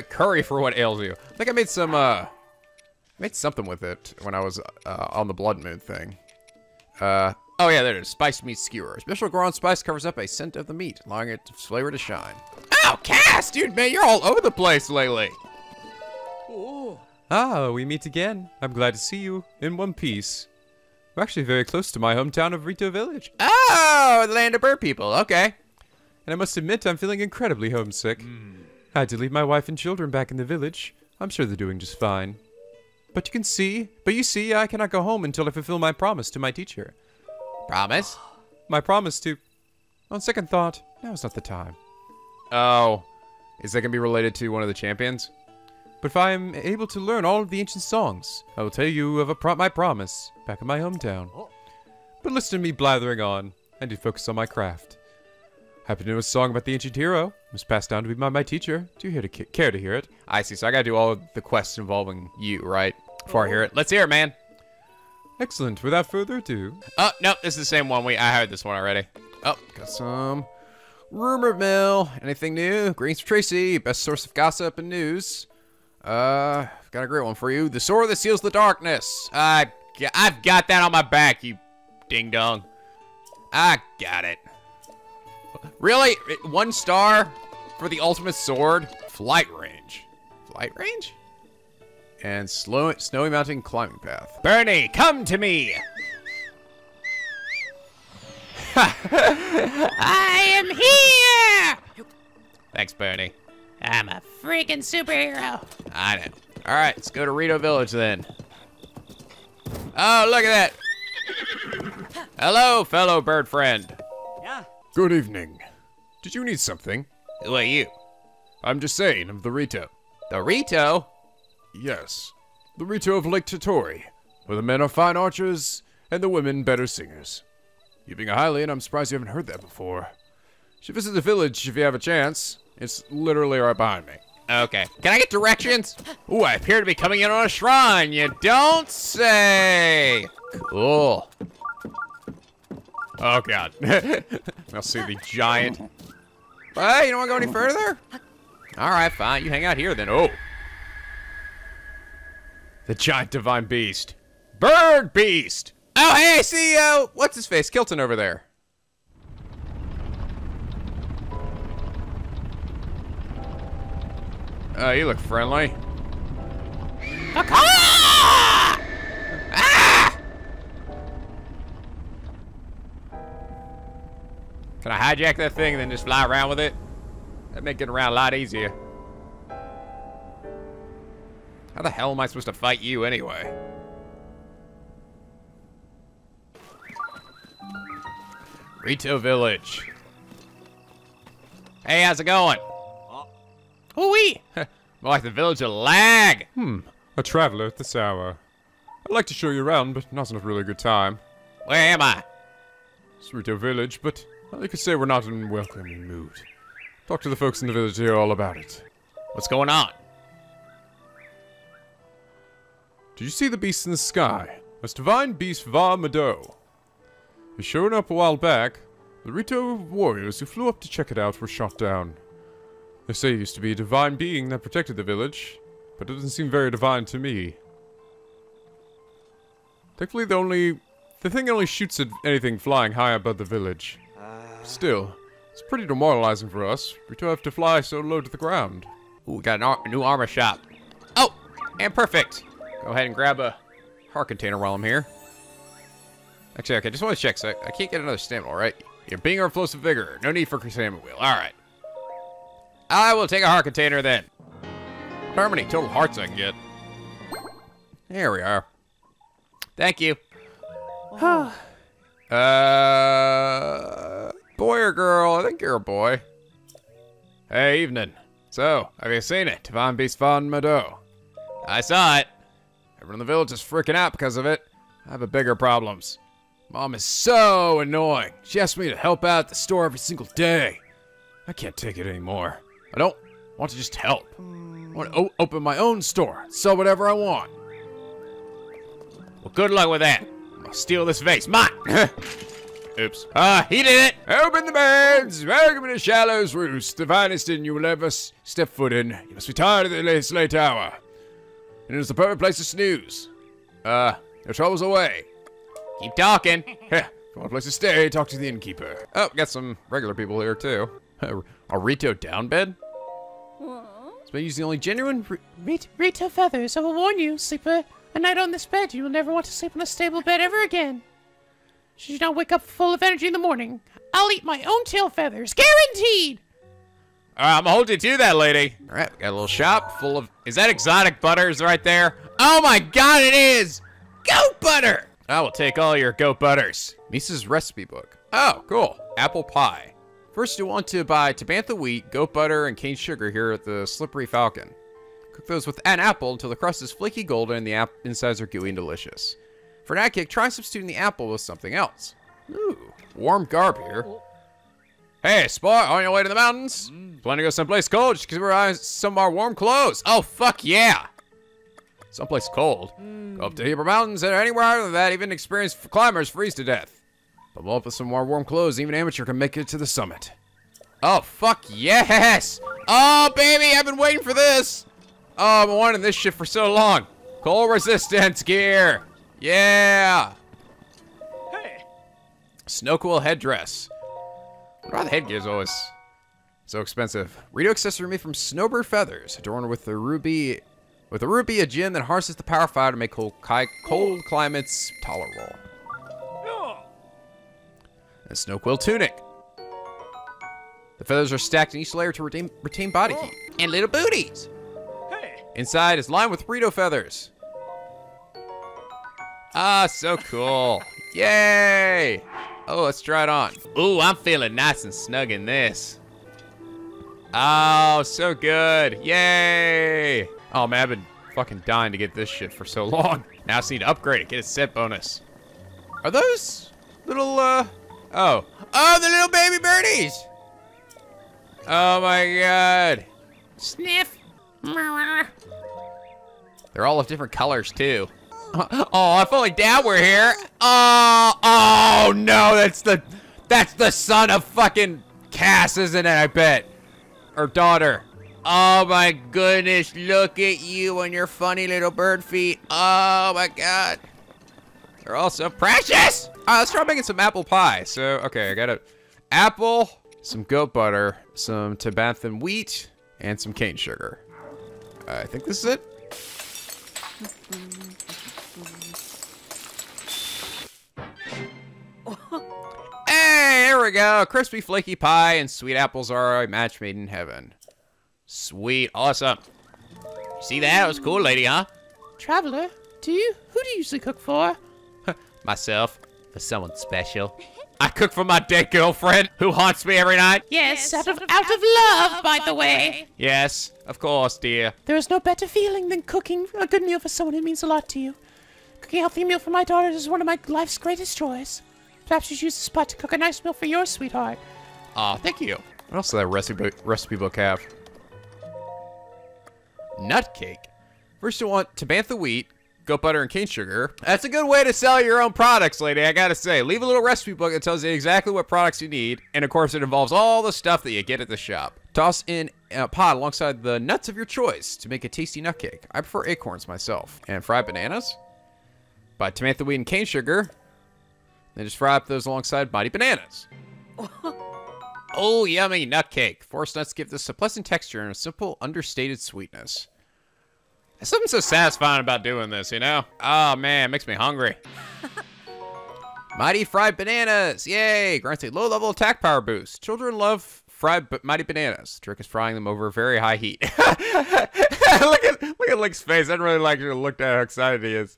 curry for what ails you. I think I made some, I made something with it when I was on the Blood Moon thing. Oh yeah, there it is. Spiced meat skewer. Special ground spice covers up a scent of the meat, allowing its flavor to shine. Ow, Kass! Dude, man, you're all over the place lately. Ooh. Ah, we meet again. I'm glad to see you in one piece. We're actually very close to my hometown of Rito Village. Oh, the land of bird people. Okay. And I must admit, I'm feeling incredibly homesick. I had to leave my wife and children back in the village. I'm sure they're doing just fine. But you see, I cannot go home until I fulfill my promise to my teacher. Promise? My promise to... On second thought, now is not the time. Oh. Is that going to be related to one of the champions? But if I am able to learn all of the ancient songs, I will tell you of my promise back in my hometown. But listen to me blathering on. I need to focus on my craft. I happen to know a song about the ancient hero. It was passed down to me by my teacher. Do you care to hear it? I see, so I gotta do all of the quests involving you, right? Before I hear it. Let's hear it, man. Excellent. Without further ado. Oh, no, this is the same one. I heard this one already. Oh, got some rumor mill. Anything new? Greens for Tracy. Best source of gossip and news. I've got a great one for you. The sword that seals the darkness. I've got that on my back, you ding dong. I got it. Really? 1 star for the ultimate sword? Flight range. Flight range? And snowy mountain climbing path. Bernie, come to me! I am here! Thanks, Bernie. I'm a freaking superhero. I know. Alright, let's go to Rito Village then. Oh, look at that! Hello, fellow bird friend. Good evening. Did you need something? Who are you? I'm Desane of the Rito. The Rito? Yes. The Rito of Lake Tatori, where the men are fine archers and the women better singers. You being a Hylian, I'm surprised you haven't heard that before. You should visit the village if you have a chance. It's literally right behind me. Okay. Can I get directions? Ooh, I appear to be coming in on a shrine. You don't say. Cool. Oh, God. I'll see the giant. Hey, you don't want to go any further? All right, fine. You hang out here, then. Oh. The giant divine beast. Bird beast! Oh, hey, I see, what's-his-face? Kilton over there. Oh, you look friendly. Can I hijack that thing and then just fly around with it? That'd make getting around a lot easier. How the hell am I supposed to fight you anyway? Rito Village. Hey, how's it going? Ooh-wee! More like the village of Lag. A traveler at this hour. I'd like to show you around, but not in a really good time. Where am I? It's Rito Village, but you could say we're not in a welcoming mood. Talk to the folks in the village here all about it. What's going on? Did you see the beast in the sky? That's Divine Beast Vah Medoh. It showed up a while back. The Rito warriors who flew up to check it out were shot down. They say it used to be a divine being that protected the village, but it doesn't seem very divine to me. Thankfully, the thing only shoots at anything flying high above the village. Still, it's pretty demoralizing for us. We do have to fly so low to the ground. Ooh, we got a new armor shop. Oh, and perfect. Go ahead and grab a heart container while I'm here. Actually, okay, just want to check. So I can't get another stamina, right? You're being our plosive vigor. No need for stamina wheel. All right. I will take a heart container then. How many total hearts I can get? There we are. Thank you. Boy or girl? I think you're a boy. Hey, evening. So, have you seen it? Divine Beast Vah Medoh. I saw it. Everyone in the village is freaking out because of it. I have bigger problems. Mom is so annoying. She asks me to help out at the store every single day. I can't take it anymore. I don't want to just help. I want to open my own store, sell whatever I want. Well, good luck with that. I'll steal this vase. Mine! Oops. He did it! Open the beds! Welcome to Shallow's Roost, the finest inn you will ever step foot in. You must be tired of this late hour. And it is the perfect place to snooze. Your trouble's away. Keep talking. If you want a place to stay, talk to the innkeeper. Oh, got some regular people here, too. A Rito downbed? This may use the only genuine... Rito feathers, I will warn you, sleeper. A night on this bed, you will never want to sleep on a stable bed ever again. Should you not wake up full of energy in the morning, I'll eat my own tail feathers, guaranteed! Alright, I'm gonna hold you to that, lady. Alright, got a little shop full of... Is that exotic butters right there? Oh my god, it is! Goat butter! I will take all your goat butters. Misa's recipe book. Oh, cool. Apple pie. First, you want to buy Tabantha wheat, goat butter, and cane sugar here at the Slippery Falcon. Cook those with an apple until the crust is flaky golden and the insides are gooey and delicious. For an ad cake, try substituting the apple with something else. Ooh, warm garb here. Hey, Spar, on your way to the mountains? Plan to go someplace cold? Just keep your eyes some of our warm clothes. Oh, fuck yeah! Someplace cold. Go up to Hebra Mountains and anywhere other than that, even experienced climbers freeze to death. But up with some more warm clothes, even amateur can make it to the summit. Oh, fuck yes! Oh, baby, I've been waiting for this! Oh, I've been wanting this shit for so long. Cold resistance gear! Yeah! Hey! Snow cool headdress. Why the headgear is always so expensive. Rito accessory made from snowbird feathers, adorned with the ruby... With a ruby, a gem that harnesses the power of fire to make cold climates tolerable. A snow quill tunic. The feathers are stacked in each layer to retain body heat. And little booties. Hey. Inside is lined with Rito feathers. Ah, so cool. Yay. Oh, let's try it on. Ooh, I'm feeling nice and snug in this. Oh, so good. Yay. Oh man, I've been fucking dying to get this shit for so long. Now I just need to upgrade it, get a set bonus. Are those little, oh. Oh, the little baby birdies! Oh my god. Sniff. They're all of different colors too. Oh, if only Dad were here. Oh, oh no, that's the son of fucking Kass, isn't it, I bet. Or daughter. Oh my goodness, look at you and your funny little bird feet. Oh my god. They're all so precious! Alright, let's try making some apple pie. So, okay, I got a apple, some goat butter, some Tabantha wheat, and some cane sugar. I think this is it. Hey, there we go. Crispy, flaky pie and sweet apples are a match made in heaven. Sweet, awesome. See that? It was cool, lady, huh? Traveler, who do you usually cook for? Myself, for someone special. I cook for my dead girlfriend, who haunts me every night. Yes, out of love, by the way. Yes, of course, dear. There is no better feeling than cooking a good meal for someone who means a lot to you. Cooking a healthy meal for my daughter is one of my life's greatest joys. Perhaps you should use this pot to cook a nice meal for your sweetheart. Aw, thank you. What else does that recipe book have? Nut cake. First you want Tabantha wheat, goat butter, and cane sugar. That's a good way to sell your own products, lady, I gotta say. Leave a little recipe book that tells you exactly what products you need, and of course it involves all the stuff that you get at the shop. Toss in a pot alongside the nuts of your choice to make a tasty nut cake. I prefer acorns myself. And fried bananas. Buy Tabantha wheat and cane sugar. Then just fry up those alongside mighty bananas. Oh, yummy nut cake. Forest nuts give this a pleasant texture and a simple, understated sweetness. There's something so satisfying about doing this, you know? Oh, man, it makes me hungry. Mighty fried bananas. Yay. Grants a low-level attack power boost. Children love fried mighty bananas. The trick is frying them over very high heat. Look at Link's face. I'd really like you to look at how excited he is.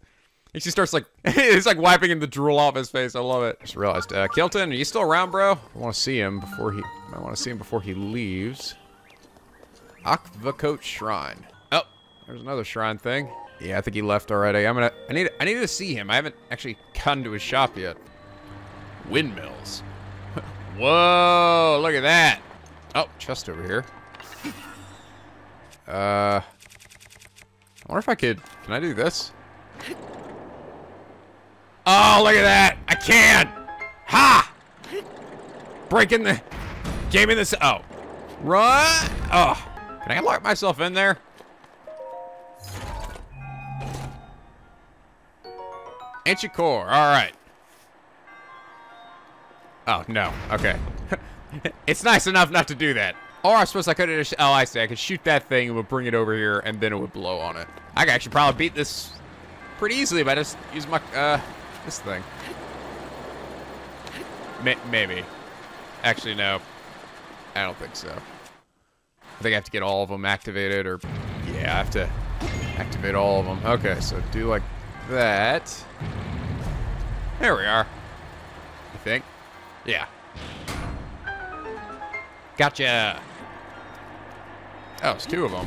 She starts like, it's like wiping in the drool off his face. I love it. Just realized, Kilton, are you still around, bro? I want to see him before he leaves. Akvakot Shrine. Oh, there's another shrine thing. Yeah, I think he left already. I need to see him. I haven't actually gone to his shop yet. Windmills. Whoa, look at that. Oh, chest over here. I wonder if I can I do this? Oh, look at that! I can! Ha! Breaking the game in this. Oh, run! Oh, can I lock myself in there? Ancient core. All right. Oh no. Okay. It's nice enough not to do that. Or I suppose I could have. Oh, I see. I could shoot that thing. It would bring it over here, and then it would blow on it. I could actually probably beat this pretty easily if I just use my this thing. Maybe. Actually, no. I don't think so. I think I have to get all of them activated, or yeah, I have to activate all of them. Okay, so do like that. There we are. I think. Yeah. Gotcha. Oh, it's two of them.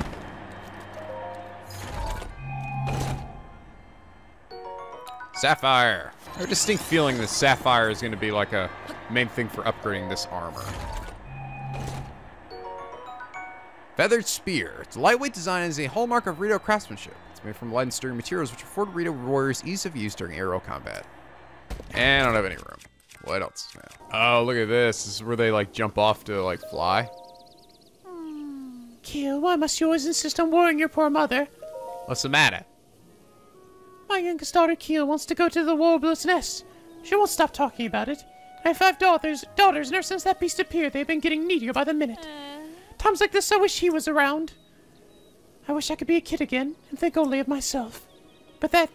Sapphire. I have a distinct feeling that sapphire is going to be like a main thing for upgrading this armor. Feathered spear. Its lightweight design is a hallmark of Rito craftsmanship. It's made from light and sturdy materials, which afford Rito warriors ease of use during aerial combat. And I don't have any room. What else? Oh, look at this. This is where they like jump off to like fly. Kill, why must you always insist on worrying your poor mother? What's the matter? My youngest daughter, Kiel, wants to go to the Warbler's Nest. She won't stop talking about it. I have 5 daughters, and ever since that beast appeared, they've been getting needier by the minute. Times like this, I wish he was around. I wish I could be a kid again and think only of myself. But that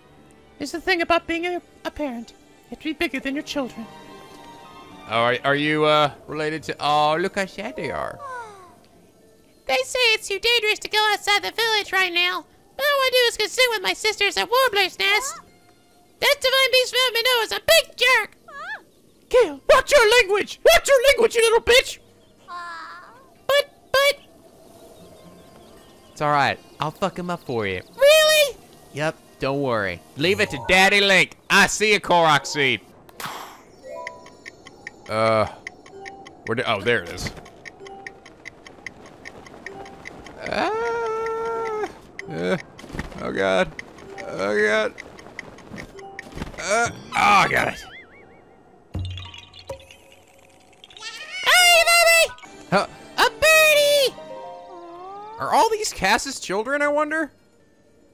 is the thing about being a parent. You have to be bigger than your children. All right, are you related to... Oh, look how sad they are. They say it's too dangerous to go outside the village right now. All I do is go sit with my sisters at Warbler's Nest. That Divine Beast Vah Medoh is a big jerk. Kill, watch your language! Watch your language, you little bitch! But... It's alright. I'll fuck him up for you. Really? Yep, don't worry. Leave it to Daddy Link. I see a Korok seed. Where did... Oh, there it is. Oh god. Oh god. Oh, I got it. Hey, baby! Huh. A birdie! Are all these Cass's children, I wonder?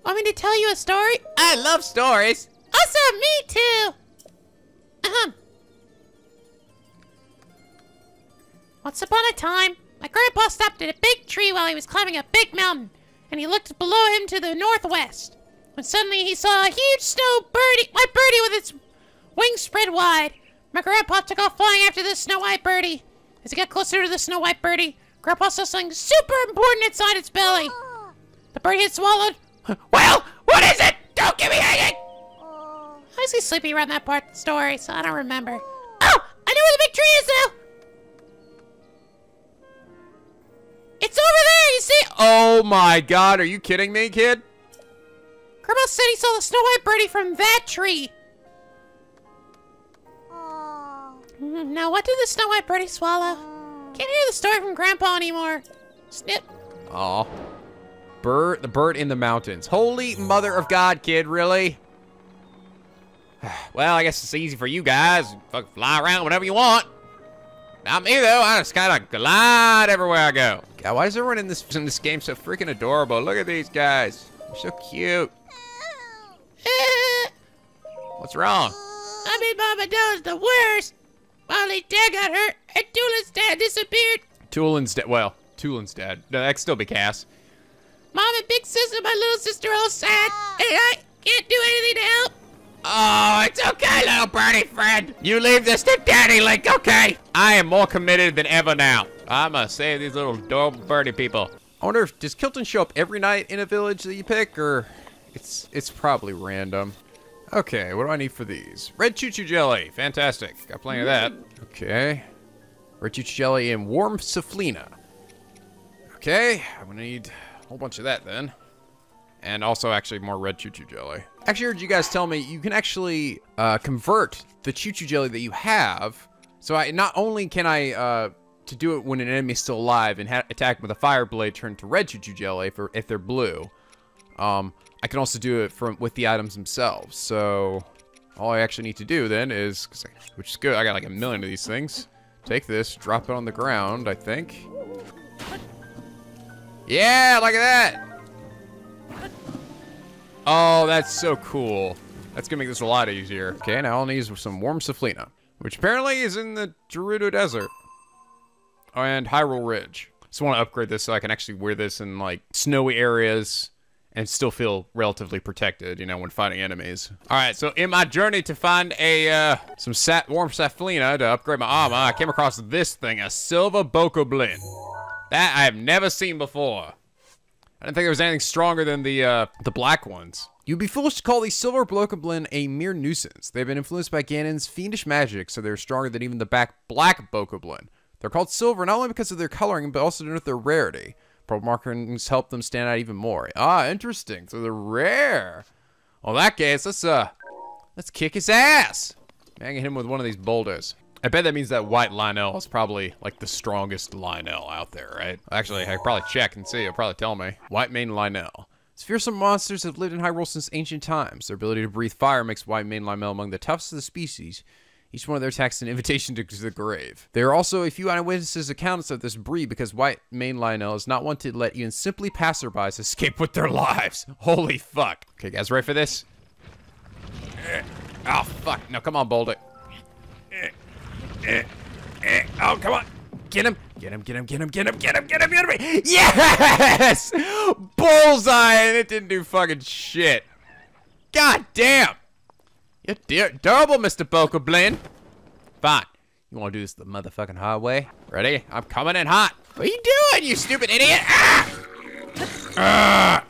Want me to tell you a story? I love stories. Awesome, me too. Once upon a time, my grandpa stopped at a big tree while he was climbing a big mountain. And he looked below him to the northwest, when suddenly he saw a huge snow birdie, white birdie with its wings spread wide. My grandpa took off flying after the snow-white birdie. As he got closer to the snow-white birdie, Grandpa saw something super important inside its belly. The birdie had swallowed. Well, what is it? Don't get me hanging! I was sleepy around that part of the story, so I don't remember. Oh, I know where the big tree is now! It's over there, you see? Oh my god, are you kidding me, kid? Grandma said he saw the Snow White birdie from that tree. Now, what did the Snow White birdie swallow? Can't hear the story from Grandpa anymore. Snip. Aw. Bird, the bird in the mountains. Holy mother of God, kid, really? Well, I guess it's easy for you guys. Fucking fly around whenever you want. Not me, though. I just kind of glide everywhere I go. God, why is everyone in this game so freaking adorable? Look at these guys. They're so cute. What's wrong? I mean, Mama Doe's the worst. Molly's dad got hurt, and Tulin's dad disappeared. Tulin's dad. Well, Tulin's dad. No, that could still be Cass. Mom and big sister, my little sister, all sad, and I can't do anything to help. Oh, it's okay, little birdie friend. You leave this to Daddy Link, okay? I am more committed than ever now. I must save these little adorable birdie people. I wonder if, does Kilton show up every night in a village that you pick, or it's probably random. Okay, what do I need for these? Red choo-choo jelly, fantastic. Got plenty of that. Okay. Red choo-choo jelly and warm saflina. Okay, I'm gonna need a whole bunch of that then. And also actually more red choo-choo jelly. Actually, I heard you guys tell me you can actually convert the choo-choo jelly that you have. So I not only can I to do it when an enemy is still alive and attack with a fire blade, turn to red choo-choo jelly if they're blue. I can also do it with the items themselves. So All I actually need to do then is, which is good, I got like a million of these things. Take this, drop it on the ground, I think. Yeah, look at that! Oh, that's so cool. That's gonna make this a lot easier. Okay, now I'll need some warm Saflina, which apparently is in the Gerudo Desert and Hyrule Ridge. Just want to upgrade this so I can actually wear this in like snowy areas and still feel relatively protected, you know, when fighting enemies. All right, so in my journey to find a warm Saflina to upgrade my armor, I came across this thing, a Silver Bokoblin. That I have never seen before. I didn't think there was anything stronger than the black ones. You'd be foolish to call the Silver Bokoblin a mere nuisance. They've been influenced by Ganon's fiendish magic, so they're stronger than even the black Bokoblin. They're called silver not only because of their coloring, but also due to their rarity. Probe markings help them stand out even more. Ah, interesting. So they're rare. Well, in that case, let's kick his ass. Bang him with one of these boulders. I bet that means that white Lynel is probably like the strongest Lynel out there, right? Actually, I could probably check and see. It'll probably tell me. White Mane Lynel. These fearsome monsters have lived in Hyrule since ancient times. Their ability to breathe fire makes White Mane Lynel among the toughest of the species. Each one of their attacks is an invitation to the grave. There are also a few eyewitnesses' accounts of this breed because White Mane Lynel is not one to let even simply passerbys escape with their lives. Holy fuck. Okay, guys, ready for this? Oh, fuck. No, come on, Boulder. Oh, come on. Get him. Get him, get him, get him, get him, get him, get him, get him. Yes! Bullseye, and it didn't do fucking shit. God damn. You dear double, Mr. Bokoblin. Fine. You want to do this the motherfucking hard way? Ready? I'm coming in hot. What are you doing, you stupid idiot? Ah!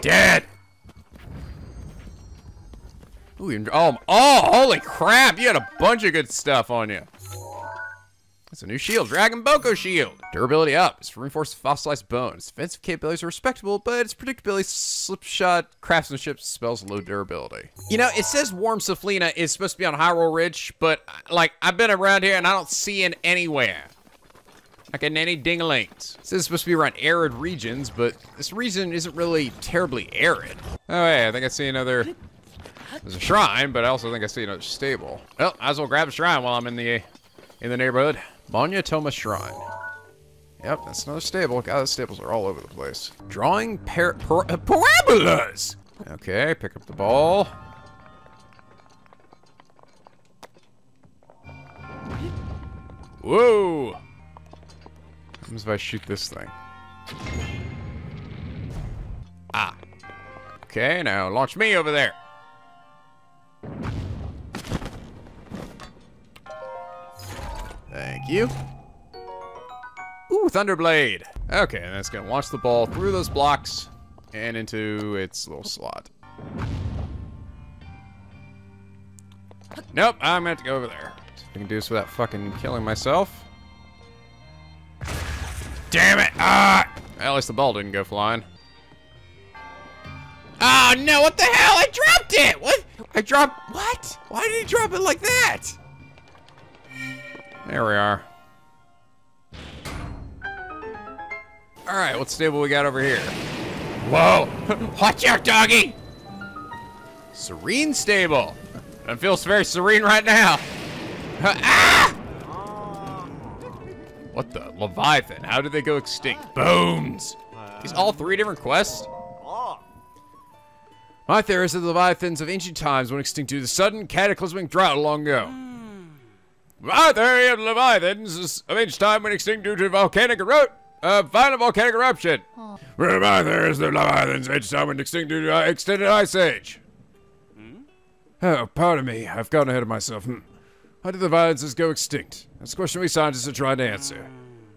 Dead. Ooh, oh, holy crap. You had a bunch of good stuff on you. That's a new shield, Dragon Boko Shield. Durability up, it's reinforced fossilized bones. Defensive capabilities are respectable, but its predictability, slipshod craftsmanship spells low durability. You know, it says Warm Saflina is supposed to be on Hyrule Ridge, but like I've been around here and I don't see it anywhere. Like in any ding-a-lings. It says it's supposed to be around arid regions, but this region isn't really terribly arid. Oh yeah, I think I see another, there's a shrine, but I also think I see another stable. Well, might as well grab a shrine while I'm in the neighborhood. Monyetoma Shrine. Yep, that's another stable. God, those stables are all over the place. Drawing parabolas! Okay, pick up the ball. Whoa! What happens if I shoot this thing? Ah. Okay, now launch me over there. Thank you. Ooh, Thunderblade. Okay, and that's gonna launch the ball through those blocks and into its little slot. Nope, I'm gonna have to go over there. See if I can do this without fucking killing myself. Damn it! Ah! Well, at least the ball didn't go flying. Oh no! What the hell? I dropped it. What? I dropped what? Why did he drop it like that? There we are. All right, what stable we got over here? Whoa! Watch out, doggy! Serene Stable. It feels very serene right now. Ah! What the Leviathan? How did they go extinct? Bones. These all three different quests. My theory is that the Leviathans of ancient times went extinct due to the sudden cataclysmic drought long ago. My theory of Leviathans of ancient time went extinct due to volcanic violent volcanic eruption. Oh. My theory is that Leviathans of ancient time went extinct due to extended ice age. Hmm? Oh, pardon me. I've gotten ahead of myself. How did the Leviathans go extinct? That's a question we scientists are trying to answer.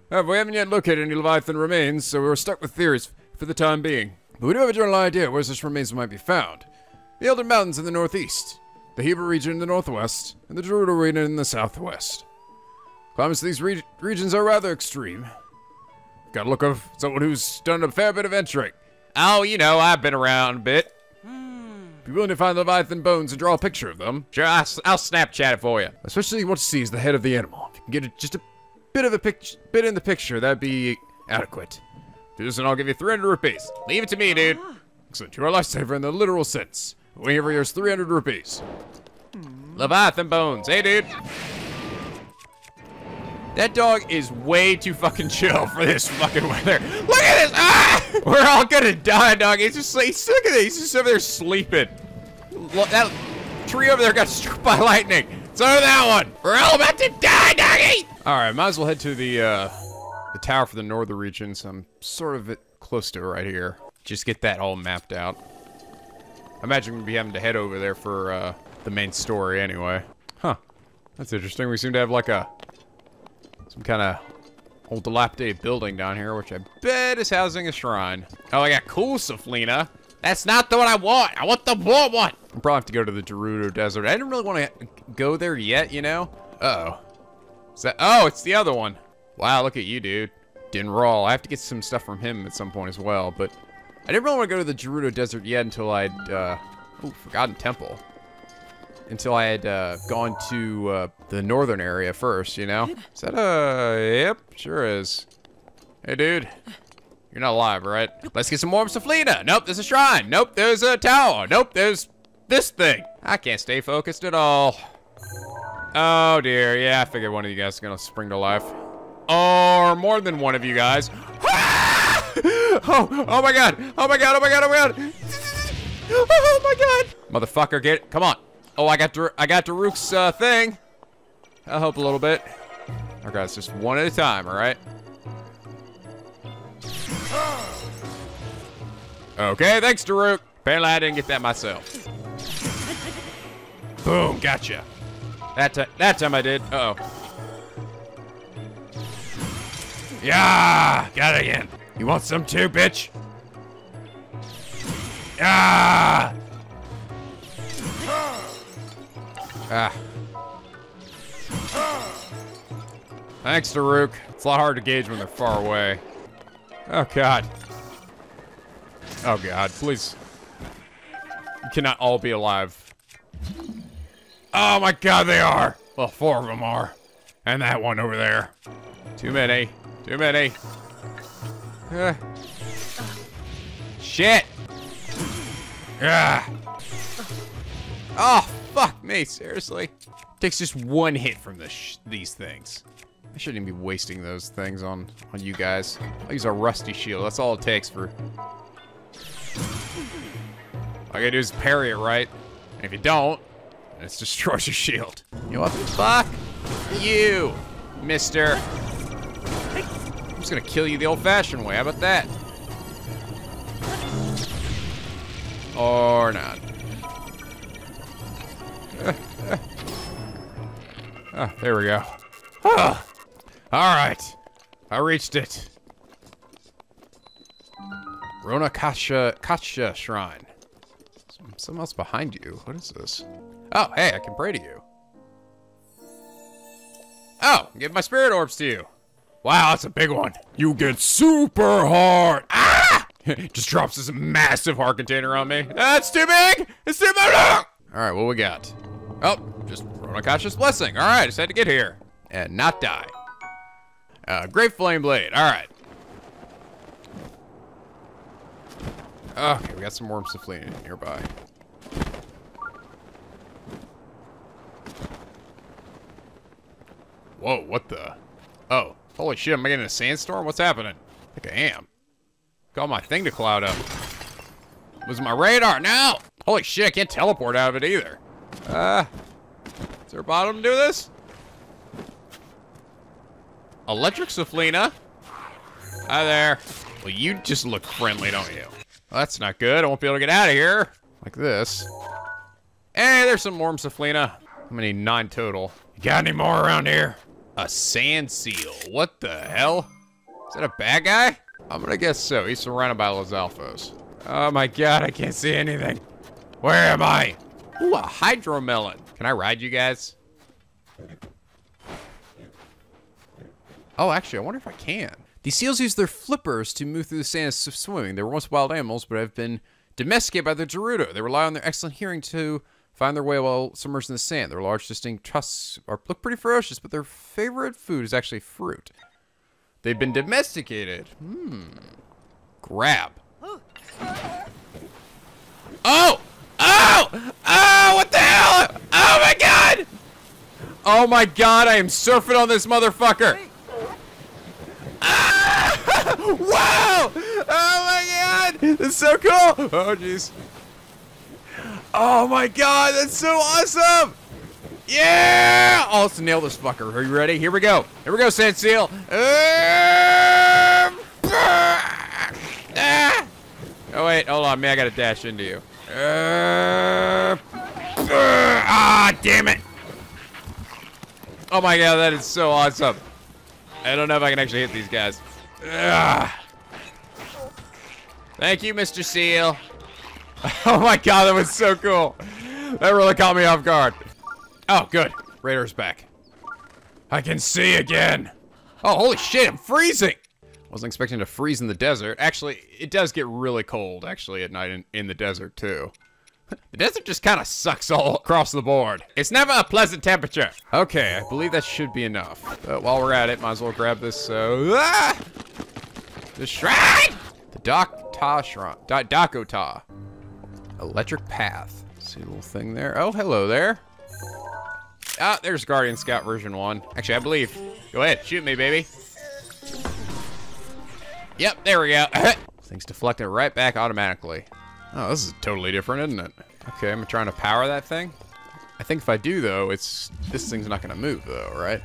We haven't yet located any Leviathan remains, so we're stuck with theories for the time being. But we do have a general idea where such remains might be found. The Elder Mountains in the northeast, the Hebra region in the northwest, and the Gerudo region in the southwest. Climates of these regions are rather extreme. Got a look of someone who's done a fair bit of venturing. Oh, you know, I've been around a bit. Be willing to find the Leviathan bones and draw a picture of them. Sure, I'll Snapchat it for you. Especially you want to see is the head of the animal. If you can get just a bit in the picture, that'd be adequate. Do this and I'll give you 300 rupees. Leave it to me, dude. Excellent. You are a lifesaver in the literal sense. Whenever yours 300 rupees. Leviathan Bones. Hey, dude. That dog is way too fucking chill for this fucking weather. Look at this! Ah! We're all gonna die, dog. It's just like, look at this. He's just over there sleeping. Look, that tree over there got struck by lightning. So that one. We're all about to die, doggy! Alright, might as well head to the tower for the northern region, so I'm sort of close to it right here. Just get that all mapped out. I imagine we'll be having to head over there for the main story anyway. Huh. That's interesting. We seem to have like a some kind of old dilapidated building down here, which I bet is housing a shrine. Oh, I got cool Saflina. That's not the one I want. I want the warm one. I probably have to go to the Gerudo Desert. I didn't really want to go there yet, you know? Uh-oh. Is that, oh, it's the other one. Wow, look at you, dude. Dinral. I have to get some stuff from him at some point as well, but I didn't really want to go to the Gerudo Desert yet until I'd, ooh, Forgotten Temple. Until I had gone to the northern area first, you know? Is that yep, sure is. Hey, dude. You're not alive, right? Let's get some more Saflina. Nope, there's a shrine. Nope, there's a tower. Nope, there's this thing. I can't stay focused at all. Oh, dear. Yeah, I figured one of you guys is going to spring to life. Or more than one of you guys. Oh, oh my God. Oh my God, oh my God, oh my God. Oh my God. Motherfucker, get it. Come on. Oh, I got Daruk's thing. That'll help a little bit. Okay, it's just one at a time, all right? Okay, thanks, Daruk. Apparently, I didn't get that myself. Boom, gotcha. That time I did. Uh-oh. Yeah, got it again. You want some too, bitch? Yeah. Ah. Thanks, Daruk. It's a lot hard to gauge when they're far away. Oh, God. Oh, God. Please. You cannot all be alive. Oh, my God, they are. Well, four of them are. And that one over there. Too many. Too many. Shit. Oh, fuck me, seriously. Takes just one hit from these things. I shouldn't even be wasting those things on you guys. I'll use a rusty shield. That's all it takes for... All I gotta do is parry it right. And if you don't, then it destroys your shield. You know what? Fuck you, mister. I'm just gonna kill you the old-fashioned way. How about that? Or not. Oh, there we go. Oh. All right, I reached it. Rona Kasha Shrine. Something else behind you. What is this? Oh, hey, I can pray to you. Oh, give my spirit orbs to you. Wow, that's a big one. You get super hard. Ah! Just drops this massive heart container on me. That's too big. It's too big. All right, what we got? Oh, just Rona Kasha's blessing. All right, just had to get here. And not die. Great Flame Blade. All right. Okay, we got some Worm Saflina nearby. Whoa, what the? Oh, holy shit, am I getting a sandstorm? What's happening? I think I am. Got my thing to cloud up. Was my radar? No! Holy shit, I can't teleport out of it either. Is there a bottom to do this? Electric Saflina. Hi there. Well, you just look friendly, don't you? Well, that's not good. I won't be able to get out of here. Like this. Hey, there's some Worm Saflina. I'm gonna need 9 total. You got any more around here? A sand seal. What the hell? Is that a bad guy? I'm gonna guess so. He's surrounded by Los Alfos. Oh my God, I can't see anything. Where am I? Ooh, a hydromelon. Can I ride you guys? Oh, actually, I wonder if I can. These seals use their flippers to move through the sand as if swimming. They were once wild animals, but have been domesticated by the Gerudo. They rely on their excellent hearing to find their way while submerged in the sand. Their large, distinct tusks look pretty ferocious, but their favorite food is actually fruit. They've been domesticated. Grab. Oh! Oh! Oh! What the hell? Oh my god! Oh my god, I am surfing on this motherfucker! Ah! Wow! Oh my god! That's so cool! Oh jeez. Oh my god, that's so awesome! Yeah! Oh, let's nail this fucker. Are you ready? Here we go. Here we go, Sandseal. Oh wait, hold on, man, I gotta dash into you. Ah, damn it! Oh my god, that is so awesome. I don't know if I can actually hit these guys. Thank you, Mr. Seal. Oh my god, that was so cool. That really caught me off guard. Oh, good. Raider's back. I can see again. Oh, holy shit, I'm freezing! Wasn't expecting to freeze in the desert. Actually, it does get really cold, actually, at night in the desert, too. The desert just kind of sucks all across the board. It's never a pleasant temperature. Okay, I believe that should be enough. But while we're at it, might as well grab this, the shrine! The Dakota Shrine. Dakota. Electric path. See a little thing there? Oh, hello there. Ah, there's Guardian Scout version 1. Actually, I believe. Go ahead, shoot me, baby. Yep, there we go. Things deflect it right back automatically. Oh, this is totally different, isn't it? Okay, I'm trying to power that thing. I think if I do, though, it's... This thing's not gonna move, though, right?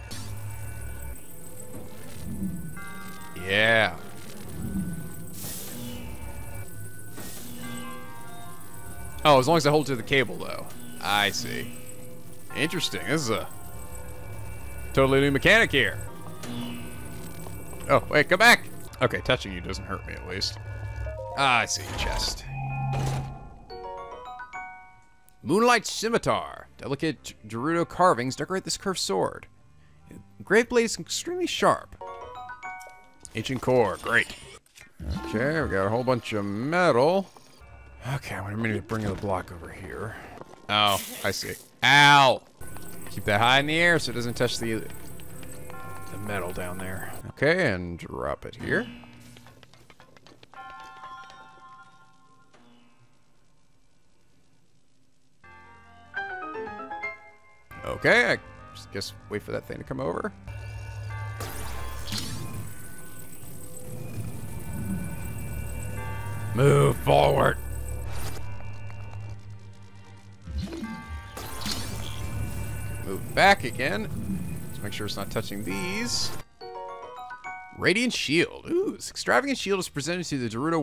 Yeah. Oh, as long as I hold to the cable, though. I see. Interesting. This is a totally new mechanic here. Oh, wait, come back! Okay, touching you doesn't hurt me, at least. Ah, I see. Chest. Moonlight Scimitar. Delicate Gerudo carvings decorate this curved sword. Great blade is extremely sharp. Ancient core. Great. Okay, we got a whole bunch of metal. Okay, I'm going to need to bring the block over here. Oh, I see. Ow! Keep that high in the air so it doesn't touch the metal down there. Okay, and drop it here. Okay, I guess wait for that thing to come over. Move forward. Move back again. Let's make sure it's not touching these. Radiant Shield. Ooh, this extravagant shield is presented to the Gerudo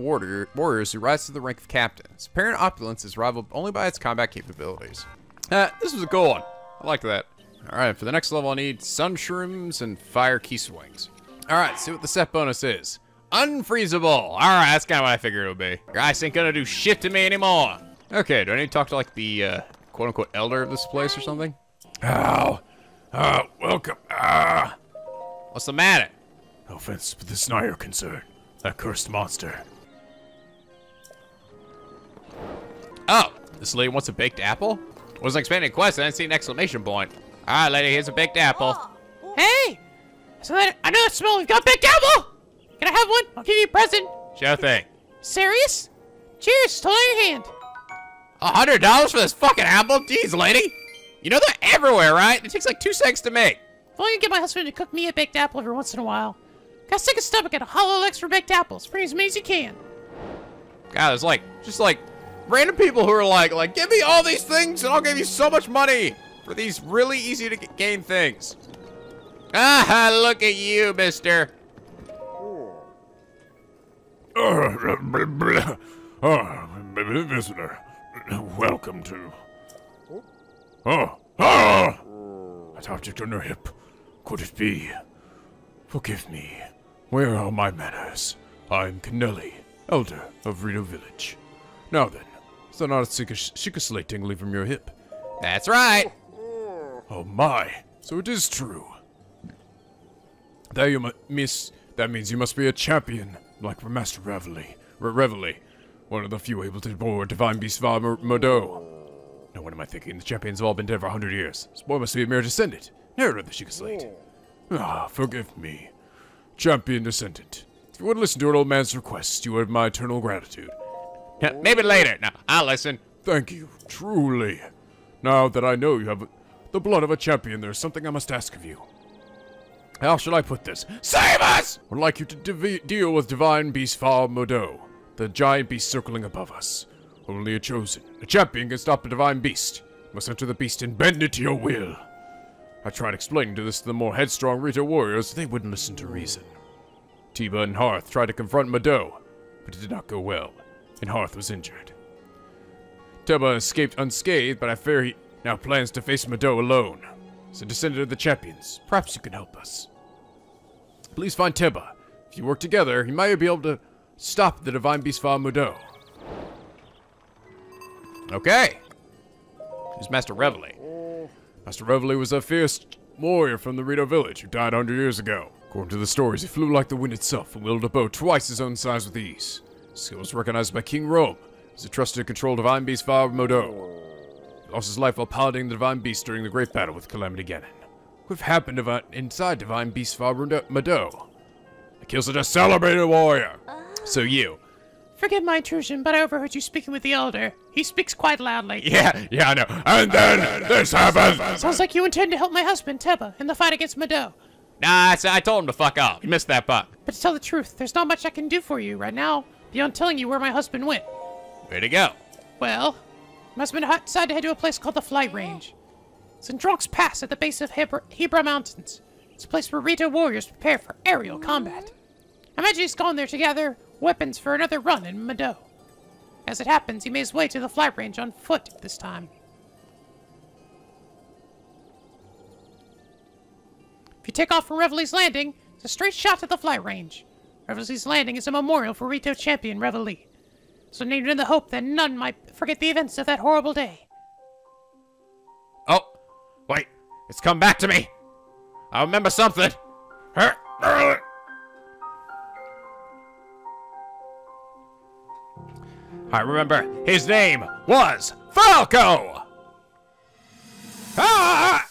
warriors who rise to the rank of captain. Its apparent opulence is rivaled only by its combat capabilities. This was a cool one. I like that. All right, for the next level, I need Sunshrooms and Fire Key Swings. All right, see what the set bonus is. Unfreezable. All right, that's kind of what I figured it would be. Your ice ain't gonna do shit to me anymore. Okay, do I need to talk to, like, the quote-unquote elder of this place or something? Ow. Welcome. What's the matter? No offense, but this is not your concern. That cursed monster. Oh, this lady wants a baked apple? Was an expanded quest, and I didn't see an exclamation point. Alright, lady, here's a baked apple. Hey! So I know that smell, we've got baked apple! Can I have one? I'll give you a present. Sure thing. Serious? Cheers, hold out your hand. $100 for this fucking apple? Jeez, lady. You know they're everywhere, right? It takes like 2 seconds to make. If only I could get my husband to cook me a baked apple every once in a while. Got sick of stomach at a Hololux for baked apples. Bring as many as you can. God, there's like, just like, random people who are like, give me all these things and I'll give you so much money for these really easy to gain things. Ah, look at you, mister. Visitor, welcome to... That object on your hip, could it be? Forgive me, where are my manners? I'm Canelli, elder of Rito Village. Now then, so not a shikasle tingly from your hip. That's right. Oh my, so it is true. There you miss, that means you must be a champion, like Master Revali. Revali, one of the few able to board Divine Beast Vah Medoh. No, what am I thinking? The champions have all been dead for 100 years. This boy must be a mere descendant, narrator of the shikasle. Ah, forgive me. Champion descendant. If you would listen to an old man's request, you have my eternal gratitude. Maybe later. No, I'll listen. Thank you, truly. Now that I know you have the blood of a champion, there's something I must ask of you. How shall I put this? Save us! I'd like you to deal with Divine Beast Vah Medoh, the giant beast circling above us. Only a chosen, a champion can stop a divine beast. You must enter the beast and bend it to your will. I tried explaining to this to the more headstrong Rito warriors, they wouldn't listen to reason. Teba and Hearth tried to confront Medoh, but it did not go well, and Hearth was injured. Teba escaped unscathed, but I fear he now plans to face Medoh alone. As a descendant of the champions, perhaps you can help us. Please find Teba. If you work together, you might be able to stop the Divine Beast Vah Medoh. Okay. Here's Master Revali. Master Revali was a fierce warrior from the Rito Village who died 100 years ago. According to the stories, he flew like the wind itself and wielded a bow twice his own size with ease. His skill was recognized by King Rome as a trusted and controlled Divine Beast Vah Medoh. He lost his life while piloting the Divine Beast during the Great Battle with Calamity Ganon. What happened inside Divine Beast Vah Medoh? I killed such a celebrated warrior! So you. Forgive my intrusion, but I overheard you speaking with the Elder. He speaks quite loudly. Yeah, I know. And then this happened! Sounds like you intend to help my husband, Teba, in the fight against Medoh. Nah, I told him to fuck off. You missed that part. But to tell the truth, there's not much I can do for you right now beyond telling you where my husband went. Where'd he go? Well, my husband decided to head to a place called the Flight Range. It's in Dronk's Pass at the base of Hebra Mountains. It's a place where Rito warriors prepare for aerial combat. I imagine he's gone there to gather weapons for another run in Medoh. As it happens, he made his way to the flight range on foot this time. If you take off from Revali's Landing, it's a straight shot to the flight range. Revali's Landing is a memorial for Rito champion Revali. So named in the hope that none might forget the events of that horrible day. Oh, wait, it's come back to me. I remember something. Her. I remember his name was Falco! Ah!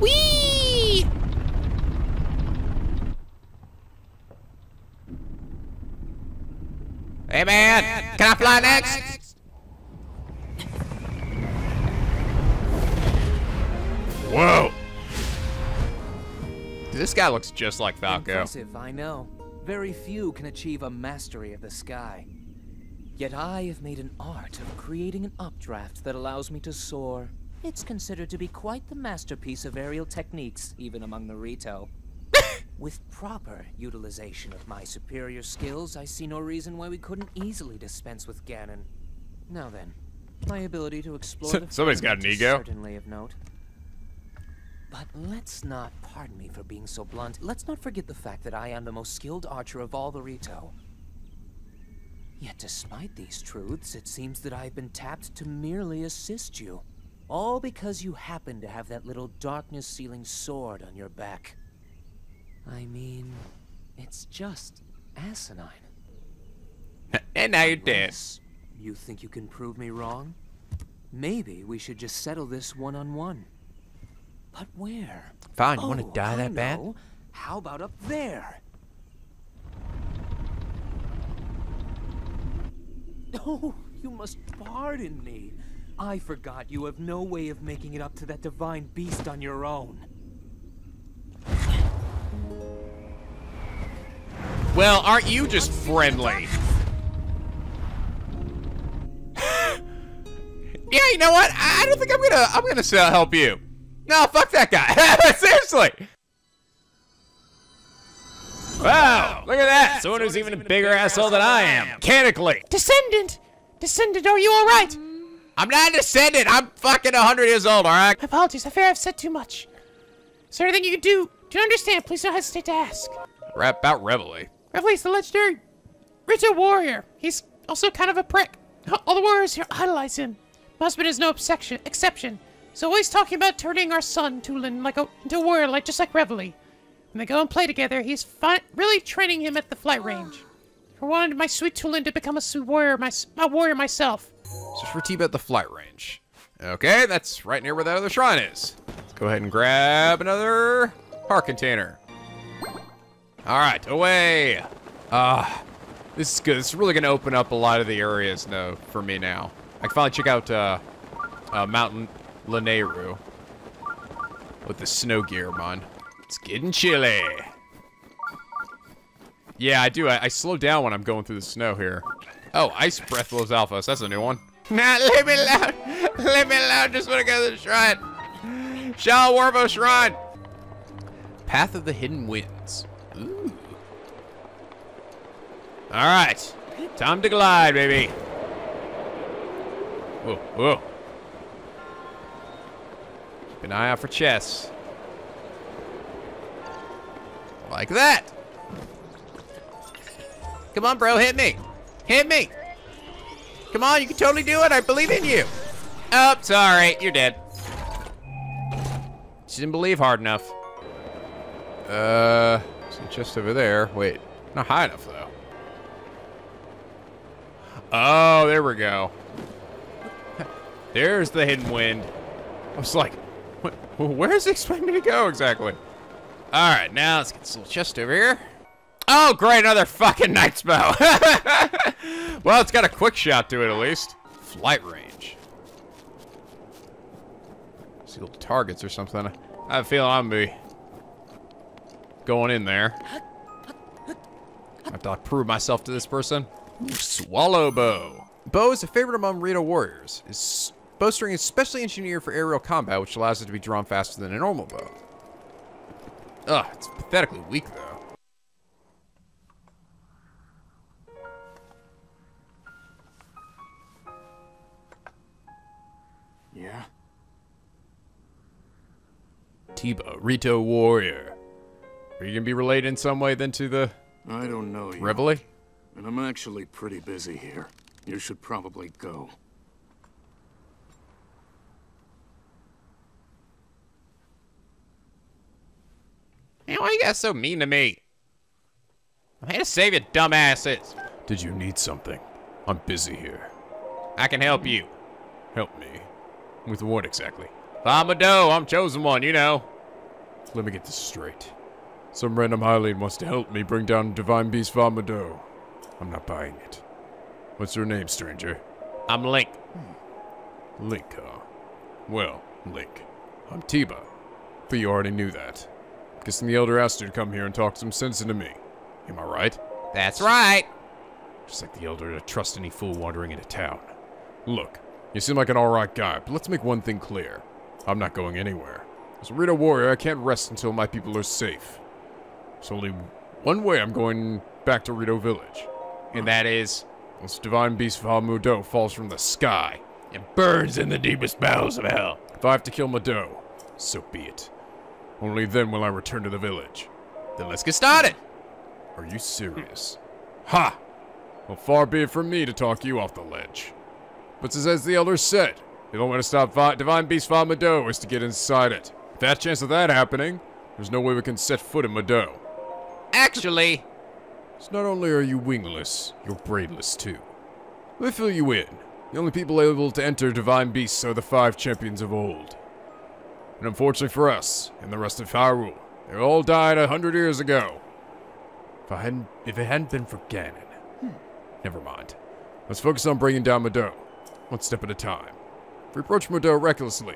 Whee! Hey man, can I fly next? Whoa! This guy looks just like Falco. Impressive, I know. Very few can achieve a mastery of the sky. Yet I have made an art of creating an updraft that allows me to soar. It's considered to be quite the masterpiece of aerial techniques, even among the Rito. With proper utilization of my superior skills, I see no reason why we couldn't easily dispense with Ganon. Now then, my ability to explore the Somebody's got an ego. Certainly of note. But let's not, pardon me for being so blunt, let's not forget the fact that I am the most skilled archer of all the Rito. Yet despite these truths, it seems that I've been tapped to merely assist you. All because you happen to have that little darkness-sealing sword on your back. I mean, it's just asinine. And now you're dead. You think you can prove me wrong? Maybe we should just settle this one-on-one. But where? Fine, you want to die that bad? How about up there? Oh, you must pardon me. I forgot you have no way of making it up to that divine beast on your own. Well, aren't you just friendly? Yeah, you know what? I don't think I'm gonna help you. No, fuck that guy. Seriously. Wow, look at that. Someone who's even a bigger asshole than I am. Mechanically. Descendant. Descendant, are you all right? I'm not a descendant. I'm fucking 100 years old, all right? My apologies. I fear I've said too much. Is there anything you can do? Do you understand? Please don't hesitate to ask. Rap about Revali. Revali's the legendary Rito warrior. He's also kind of a prick. All the warriors here idolize him. My husband is no exception. So always talking about turning our son, Tulin, into a warrior, just like Revali. When they go and play together, he's really training him at the flight range. I wanted my sweet Tulin to become a warrior myself. So for Teba at the flight range. Okay, that's right near where that other shrine is. Let's go ahead and grab another heart container. All right, away. This is good. It's really gonna open up a lot of the areas now for me now. I can finally check out Mountain Laneru with the snow gear on. It's getting chilly. Yeah, I do. I slow down when I'm going through the snow here. Oh, Ice Breath Loves Alphas. That's a new one. Nah, leave me alone. Leave me alone. Just want to go to the shrine. Shao Warbo Shrine. Path of the Hidden Winds. Ooh. All right. Time to glide, baby. Whoa, whoa. Keep an eye out for chests. Like that. Come on, bro. Hit me. Hit me. Come on, you can totally do it. I believe in you. Oh, sorry. You're dead. She didn't believe hard enough. Some chests over there. Wait. Not high enough, though. Oh, there we go. There's the hidden wind. I was like, what? Where is it expecting me to go exactly? All right, now let's get this little chest over here. Oh, great, another fucking knight's bow. Well, it's got a quick shot to it, at least. Flight range. See little targets or something. I have a feeling I'm going to be going in there. I have to prove myself to this person. Ooh, swallow bow. Bow is a favorite among Rito warriors. Its bowstring is specially engineered for aerial combat, which allows it to be drawn faster than a normal bow. Ugh, it's pathetically weak, though. Yeah. Teba, Rito warrior. Are you gonna be related in some way then to the? I don't know yet. Revali? And I'm actually pretty busy here. You should probably go. Man, why are you guys so mean to me? I'm here to save your dumb asses. Did you need something? I'm busy here. I can help you. Help me. With what exactly? Vah Medoh, I'm chosen one, you know. Let me get this straight. Some random Hylian wants to help me bring down Divine Beast Vah Medoh. I'm not buying it. What's your name, stranger? I'm Link. Link, huh? Well, Link, I'm Teba. But you already knew that. Guessing the Elder asked you to come here and talk some sense into me. Am I right? That's right. Just like the Elder to trust any fool wandering into town. Look. You seem like an alright guy, but let's make one thing clear. I'm not going anywhere. As a Rito warrior, I can't rest until my people are safe. There's only one way I'm going back to Rito Village. And that is? This Divine Beast Vah Medoh falls from the sky and burns in the deepest bowels of hell. If I have to kill Medoh, so be it. Only then will I return to the village. Then let's get started! Are you serious? Ha! Well, far be it from me to talk you off the ledge. But as the Elder said, the only way to stop Divine Beast Vah Medoh is to get inside it. With that chance of that happening, there's no way we can set foot in Medoh. Actually... So not only are you wingless, you're brainless too. Let me fill you in. The only people able to enter Divine Beasts are the 5 champions of old. And unfortunately for us, and the rest of Hyrule, they all died 100 years ago. If it hadn't been for Ganon... Never mind. Let's focus on bringing down Medoh. One step at a time. If we approach Medoh recklessly,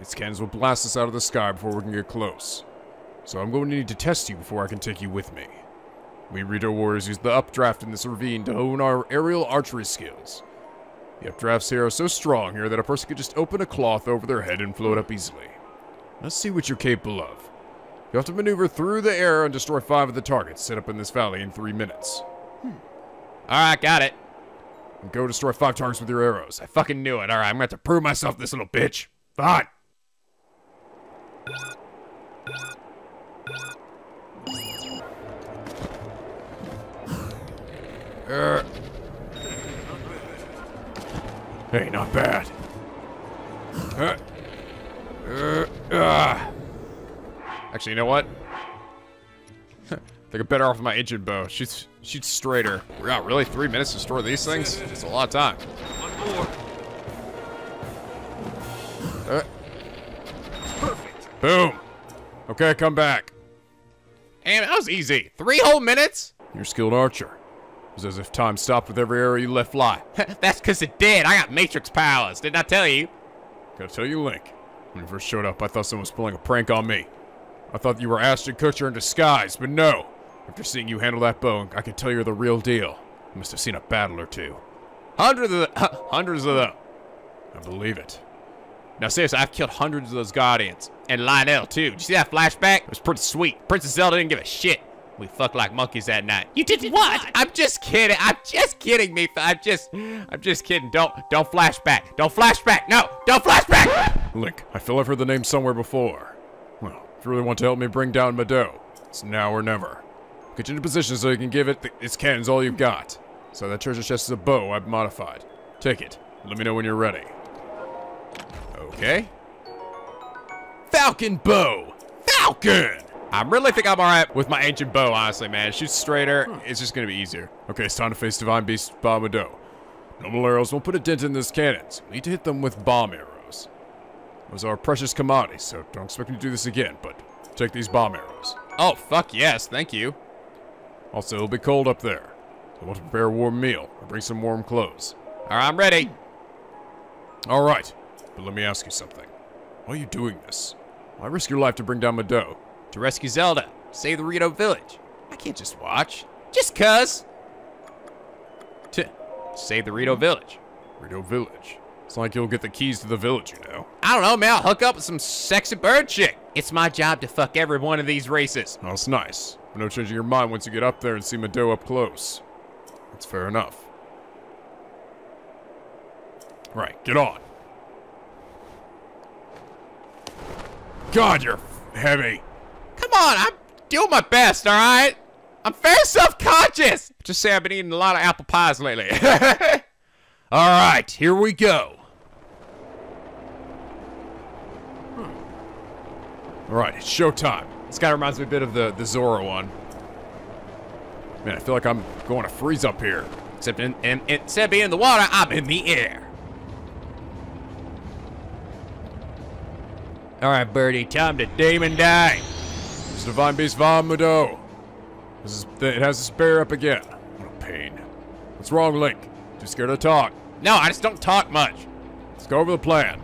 its cannons will blast us out of the sky before we can get close. So I'm going to need to test you before I can take you with me. We Rito warriors use the updraft in this ravine to hone our aerial archery skills. The updrafts here are so strong here that a person could just open a cloth over their head and float up easily. Let's see what you're capable of. You'll have to maneuver through the air and destroy 5 of the targets set up in this valley in 3 minutes. Alright, got it. And go destroy 5 targets with your arrows. I fucking knew it. Alright, I'm gonna have to prove myself to this little bitch. Fine. Hey, not bad. Actually, you know what? I think I'm better off with my ancient bow. Shoot straighter. Wow, really? 3 minutes to destroy these things? That's a lot of time. One more. Boom. Okay, come back. Damn, that was easy. 3 whole minutes? You're a skilled archer. It's as if time stopped with every arrow you let fly. That's because it did. I got Matrix powers. Didn't I tell you? Gotta tell you, Link. When you first showed up, I thought someone was pulling a prank on me. I thought you were Ashton Kutcher in disguise, but no. After seeing you handle that bow, I can tell you're the real deal. You must have seen a battle or two. Hundreds of them. I believe it. Now seriously, I've killed hundreds of those guardians. And Lynel too. Did you see that flashback? It was pretty sweet. Princess Zelda didn't give a shit. We fucked like monkeys that night. You did what? I'm just kidding. I'm just kidding, Mifa. I'm just kidding. Don't flashback. Don't flashback. No, don't flashback. Link, I feel I've heard the name somewhere before. Well, if you really want to help me bring down Medoh, it's now or never. Get you into position so you can give it. This cannon's all you've got. So that treasure chest is a bow I've modified. Take it. Let me know when you're ready. Okay. Falcon bow. Falcon. I really think I'm alright with my ancient bow, honestly, man. It shoots straighter. It's just gonna be easier. Okay, it's time to face Divine Beast Vah Medoh. Normal arrows won't put a dent in those cannons. We need to hit them with bomb arrows. Those are precious commodities, so don't expect me to do this again, but take these bomb arrows. Oh, fuck yes, thank you. Also, it'll be cold up there. I want to prepare a warm meal or bring some warm clothes. Alright, I'm ready. Alright, but let me ask you something. Why are you doing this? Why risk your life to bring down Medoh? To rescue Zelda, save the Rito Village. I can't just watch, just cuz. To save the Rito Village. Rito Village. It's like you'll get the keys to the village, you know. I don't know, man. I'll hook up with some sexy bird chick. It's my job to fuck every one of these races. That's nice. But no changing your mind once you get up there and see Medoh up close. That's fair enough. Right, get on. God, you're heavy. Come on, I'm doing my best, all right? I'm very self-conscious. Just say I've been eating a lot of apple pies lately. All right, here we go. All right, it's showtime. This guy reminds me a bit of the Zora one. Man, I feel like I'm going to freeze up here. Except instead of being in the water, I'm in the air. All right, birdie, time to Damon die. It's Divine Beast Vah Medoh. It has this bear up again. What a pain. What's wrong, Link? Too scared to talk? No, I just don't talk much. Let's go over the plan.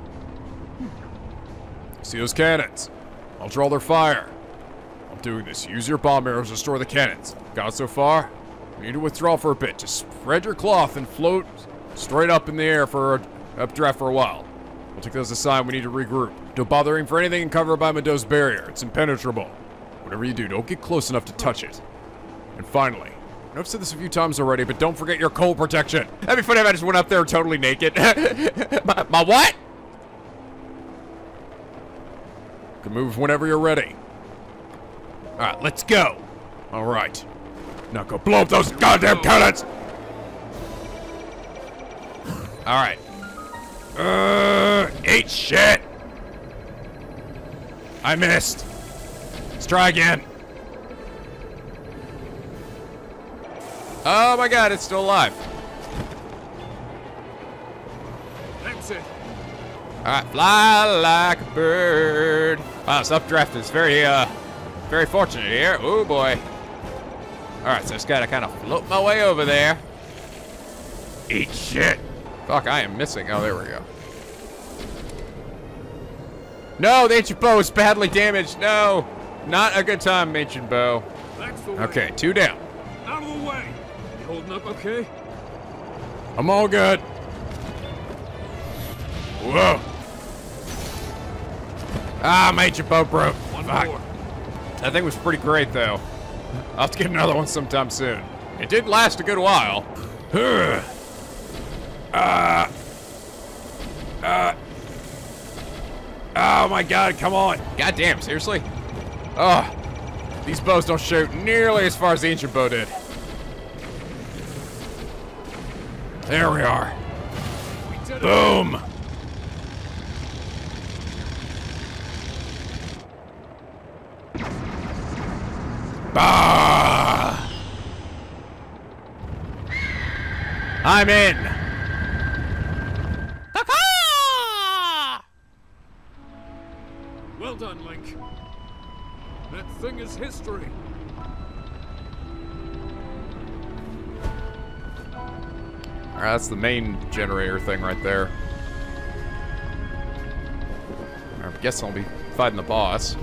See those cannons? I'll draw their fire. I'm doing this. Use your bomb arrows to destroy the cannons. Got so far? We need to withdraw for a bit. Just spread your cloth and float straight up in the air for an updraft for a while. We'll take those aside. We need to regroup. Don't bother aim for anything and cover by Medoh's barrier. It's impenetrable. Whatever you do, don't get close enough to touch it. And finally, I've said this a few times already, but don't forget your cold protection. That'd be funny if I just went up there totally naked. my what? You can move whenever you're ready. All right, let's go. All right. Now go blow up those goddamn cannons. All right. Eat shit. I missed. Let's try again. Oh my god, it's still alive. That's it. Alright, fly like a bird. Wow, this updraft is very fortunate here. Oh boy. Alright, so I just gotta kind of float my way over there. Eat shit. Fuck, I am missing. Oh, there we go. No, the ancient bow is badly damaged. No, not a good time, ancient bow. Okay, 2 down. Out of the way. You holding up, okay? I'm all good. Whoa. Ah, my ancient bow broke. One more. That thing was pretty great, though. I'll have to get another one sometime soon. It did last a good while. Oh my god, come on. Goddamn, seriously? Ugh. These bows don't shoot nearly as far as the ancient bow did. There we are. Boom! Bah! I'm in! Well done, Link. That thing is history. Alright, that's the main generator thing right there. I guess I'll be fighting the boss.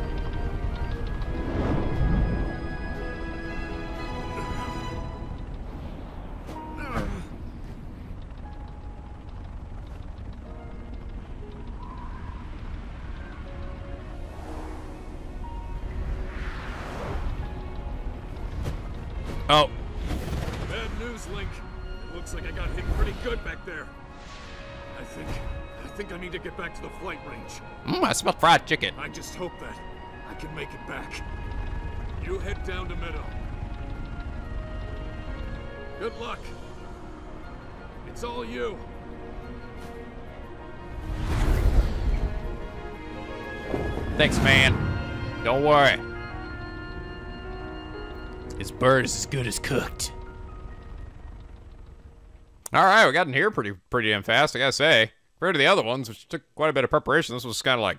Oh. Bad news, Link. It looks like I got hit pretty good back there. I think I need to get back to the flight range. I smell fried chicken. I just hope that I can make it back. You head down to Meadow. Good luck. It's all you. Thanks, man. Don't worry. This bird is as good as cooked. All right, we got in here pretty damn fast, I gotta say. Compared to the other ones, which took quite a bit of preparation, this was kind of like,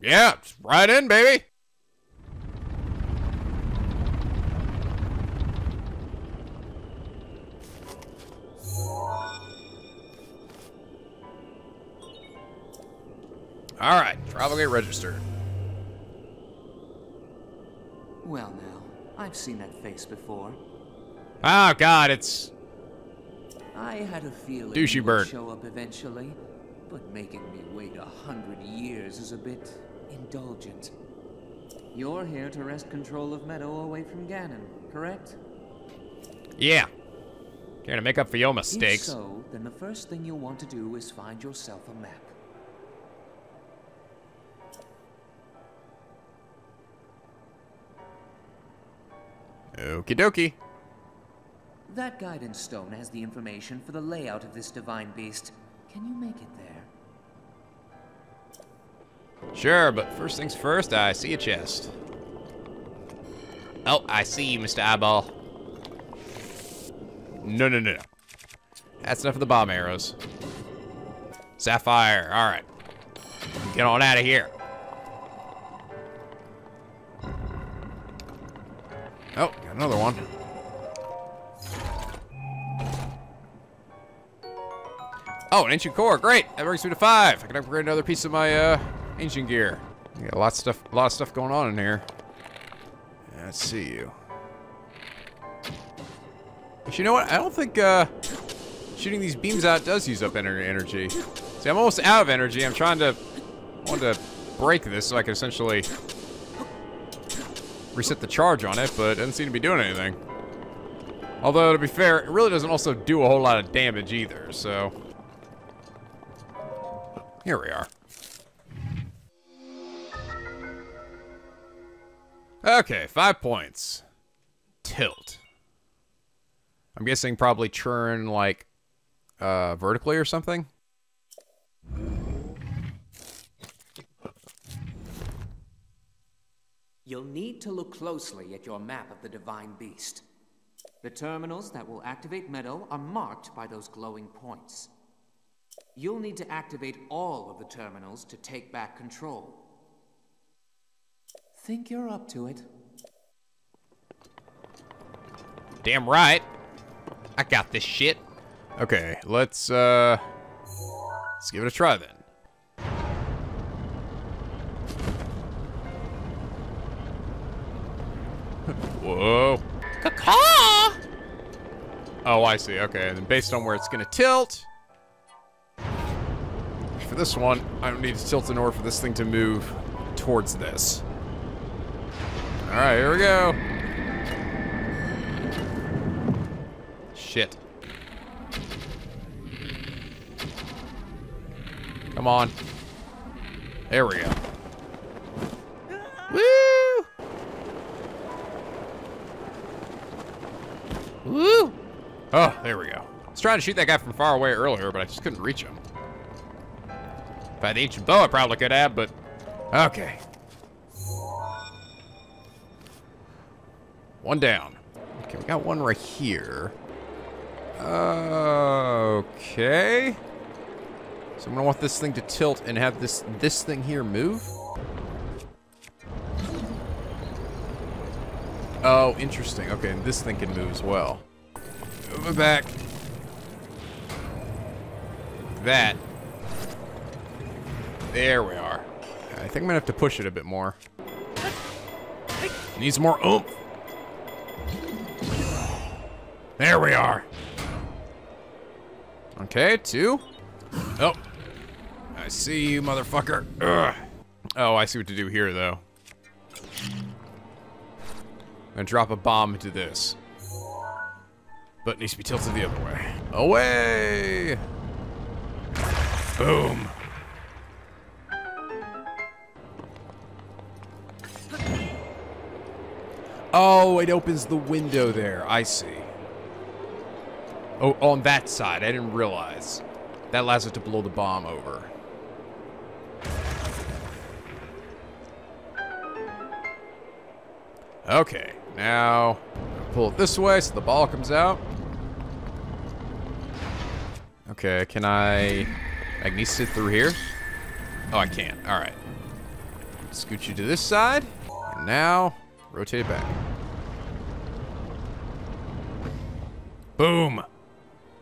yeah, right in, baby. All right, travel gate registered. Well, now. I've seen that face before. Oh God, it's. I had a feeling douchey it would show up eventually, but making me wait 100 years is a bit indulgent. You're here to wrest control of Meadow away from Ganon, correct? Yeah. Here to make up for your mistakes. If so, then the first thing you'll want to do is find yourself a map. Okie dokie. That guidance stone has the information for the layout of this divine beast. Can you make it there? Sure, but first things first, I see a chest. Oh, I see you, Mr. Eyeball. No. That's enough of the bomb arrows. Sapphire, all right. Get on out of here. Oh, got another one. Oh, an ancient core, great. That brings me to 5. I can upgrade another piece of my ancient gear. You got a lot of stuff going on in here. Let's see you. But you know what? I don't think shooting these beams out does use up energy. See, I'm almost out of energy. I'm trying to break this so I can essentially reset the charge on it, but it doesn't seem to be doing anything. Although, to be fair, it really doesn't also do a whole lot of damage either, so. Here we are. Okay, 5 points. Tilt. I'm guessing probably churn, like, vertically or something? You'll need to look closely at your map of the Divine Beast. The terminals that will activate Meadow are marked by those glowing points. You'll need to activate all of the terminals to take back control. Think you're up to it. Damn right. I got this shit. Okay, let's give it a try then. Whoa. Caw-caw! Oh, I see. Okay, and then based on where it's gonna tilt. For this one, I don't need to tilt in order for this thing to move towards this. Alright, here we go. Shit. Come on. There we go. Woo! Woo! Oh, there we go. I was trying to shoot that guy from far away earlier, but I just couldn't reach him. If I had the ancient bow, I probably could have, but okay. One down. Okay, we got one right here. Okay. So I'm gonna want this thing to tilt and have this thing here move. Oh, interesting. Okay, and this thing can move as well. Move back. That. There we are. I think I'm gonna have to push it a bit more. Needs more oomph. There we are. Okay, two. Oh. I see you, motherfucker. Ugh. Oh, I see what to do here, though. I'm gonna drop a bomb into this. But it needs to be tilted the other way. Away! Boom. Oh, it opens the window there. I see. Oh, on that side. I didn't realize. That allows it to blow the bomb over. Okay, now pull it this way so the ball comes out. Okay, can I can sit through here? Oh, I can. All right. Scoot you to this side. And now rotate it back. Boom.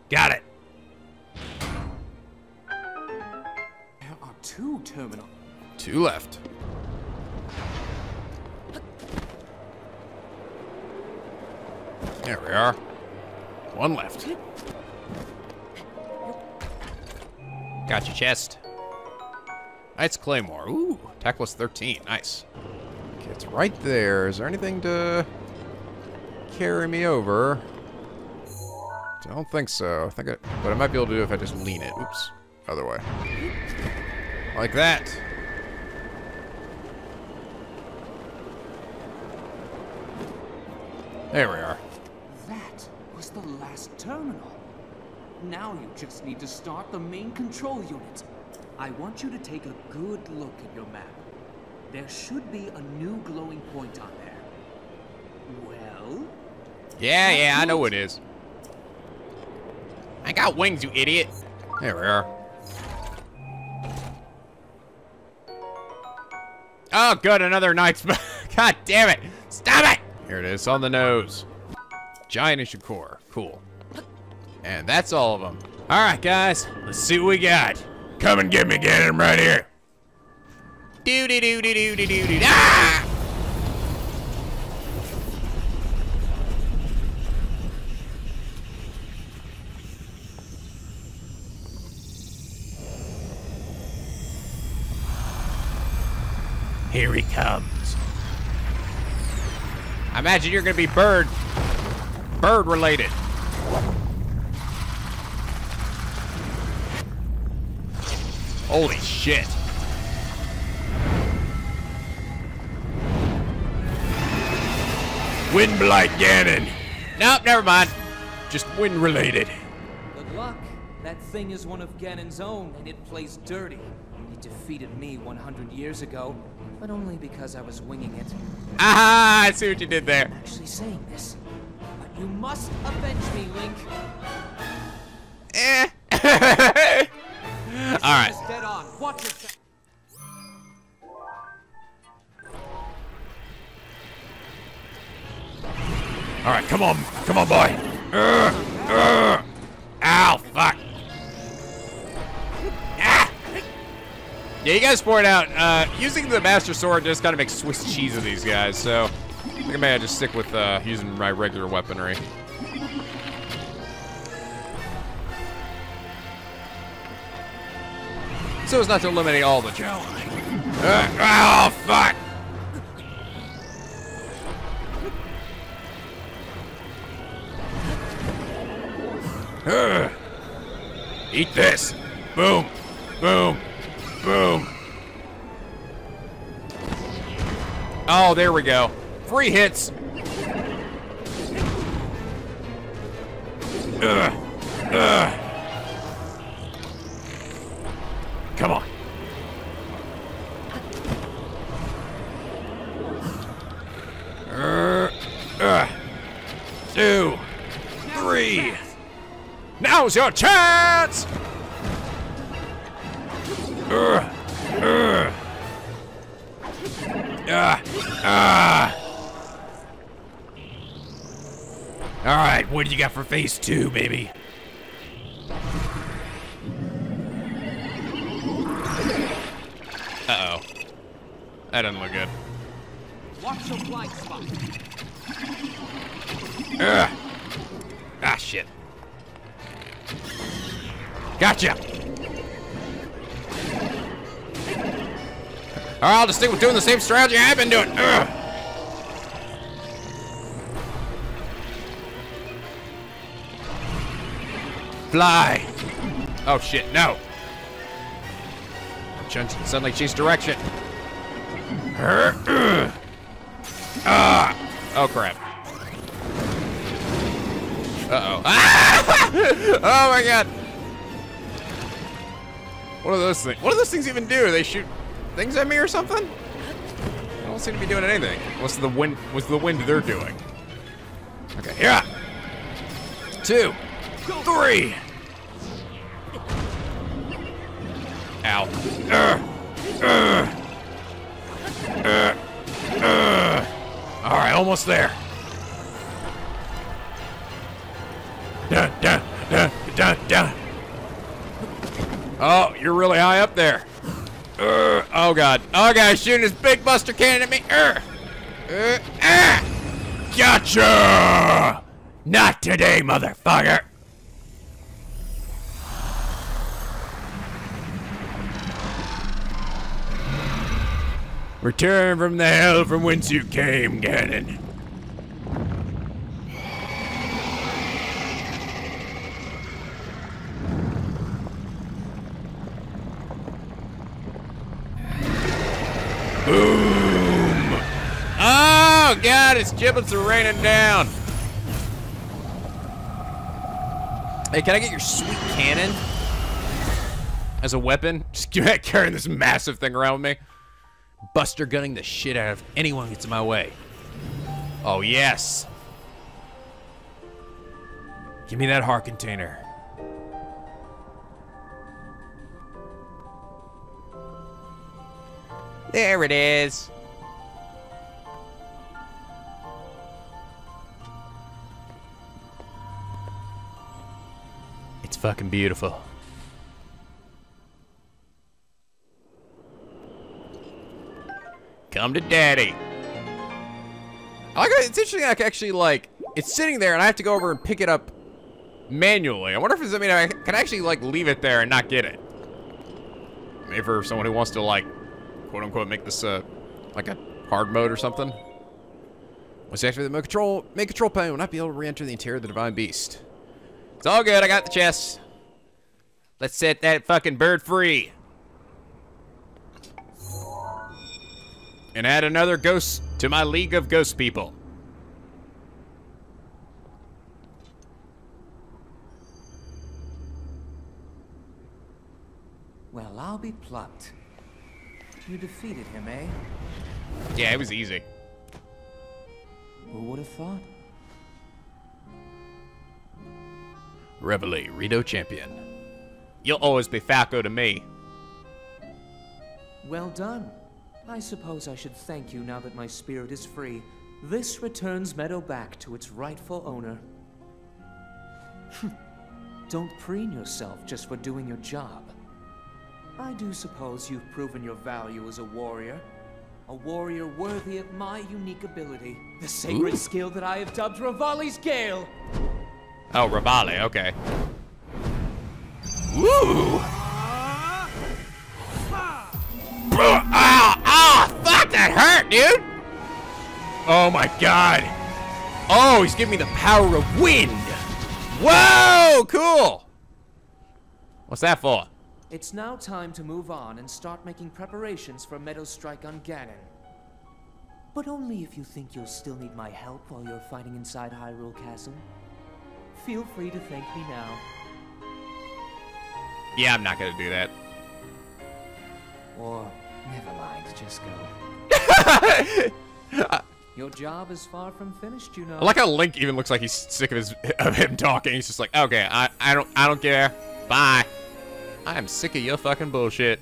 Got it. There are two terminals. Two left. There we are. One left. Got your chest. Nice claymore. Ooh, tackless 13. Nice. Okay, it's right there. Is there anything to carry me over? I don't think so. I think what I might be able to do if I just lean it. Oops. Other way. Like that. There we are. The last terminal. Now you just need to start the main control unit. I want you to take a good look at your map. There should be a new glowing point on there. Well? Yeah, I know it is. I got wings, you idiot. There we are. Oh, good, another knight's back. God damn it. Stop it. Here it is, on the nose. Giant issue core. Cool. And that's all of them. Alright, guys. Let's see what we got. Come and get me, Ganon, right here. Doo doo doo doo doo doo doo doo. Ah! Here he comes. I imagine you're going to be bird related. Holy shit. Wind Blight Ganon. Nope, never mind. Just wind related. Good luck. That thing is one of Ganon's own and it plays dirty. It defeated me 100 years ago, but only because I was winging it. Ah, I see what you did there. I'm actually saying this. You must avenge me, Link. Eh. All right. Dead on. Watch yourself. All right, come on, boy. Ow, fuck. Ah. Yeah, you guys poured out. Using the Master Sword just kind of makes Swiss cheese of these guys, so. I think I may just stick with using my regular weaponry. So as not to eliminate all the challenge. Oh, fuck! Eat this! Boom! Boom! Boom! Oh, there we go. 3 hits. Come on. Two, three. Now's your chance. What do you got for phase two, baby? Uh-oh. That doesn't look good. Watch your blind spot. Ugh. Ah, shit. Gotcha! Alright, I'll just stick with doing the same strategy I've been doing. Ugh. Fly! Oh shit, no! Suddenly changed direction. Oh crap. Uh-oh. Ah! Oh my god! What are those things? What do those things even do? They shoot things at me or something? I don't seem to be doing anything. What's the wind they're doing? Okay, here. 2, 3. Ow. Alright, almost there. Dun, dun, dun, dun, dun. Oh, you're really high up there. Oh god. Oh god, shooting his big buster cannon at me. Gotcha! Not today, motherfucker! Return from the hell from whence you came, Ganon. Boom! Oh god, his giblets are raining down. Hey, can I get your sweet cannon as a weapon? Just carrying this massive thing around with me. Buster gunning the shit out of anyone who gets in my way. Oh, yes. Give me that heart container. There it is. It's fucking beautiful. Come to daddy. It's interesting, I can actually, like, it's sitting there and I have to go over and pick it up manually. I wonder if it's, I mean, I can actually, like, leave it there and not get it. Maybe for someone who wants to, like, quote unquote, make this, like a hard mode or something. Once you activate the mode control, main control panel will not be able to re-enter the interior of the Divine Beast. It's all good, I got the chest. Let's set that fucking bird free. And add another ghost to my league of ghost people. Well, I'll be plucked. You defeated him, eh? Yeah, it was easy. Who would have thought? Revali, Rito champion. You'll always be Falco to me. Well done. I suppose I should thank you now that my spirit is free. This returns Medoh back to its rightful owner. Don't preen yourself just for doing your job. I do suppose you've proven your value as a warrior worthy of my unique ability, the sacred skill that I have dubbed Revali's Gale. Oh, Revali, okay. Woo! That hurt, dude! Oh my god! Oh, he's giving me the power of wind! Whoa! Cool! What's that for? It's now time to move on and start making preparations for Medoh's strike on Ganon. But only if you think you'll still need my help while you're fighting inside Hyrule Castle. Feel free to thank me now. Yeah, I'm not gonna do that. Or, never mind, just go. Your job is far from finished, you know. I like how Link even looks like he's sick of him talking. He's just like, okay, I don't care. Bye. I am sick of your fucking bullshit.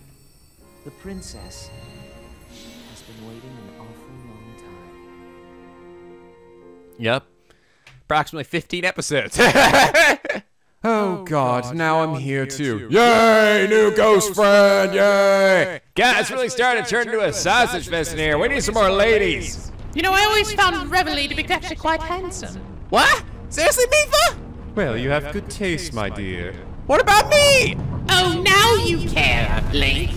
The princess has been waiting an awful long time. Yep. approximately 15 episodes. Oh God, now I'm here too. Yay, new ghost friend, yay! Guys, it's really starting to turn into a sausage fest in here. We need some more ladies. You know, I always found Revali to be actually quite handsome. What? Seriously, Beaver? Well, you have good taste, my dear. What about me? Oh, now you care, Link.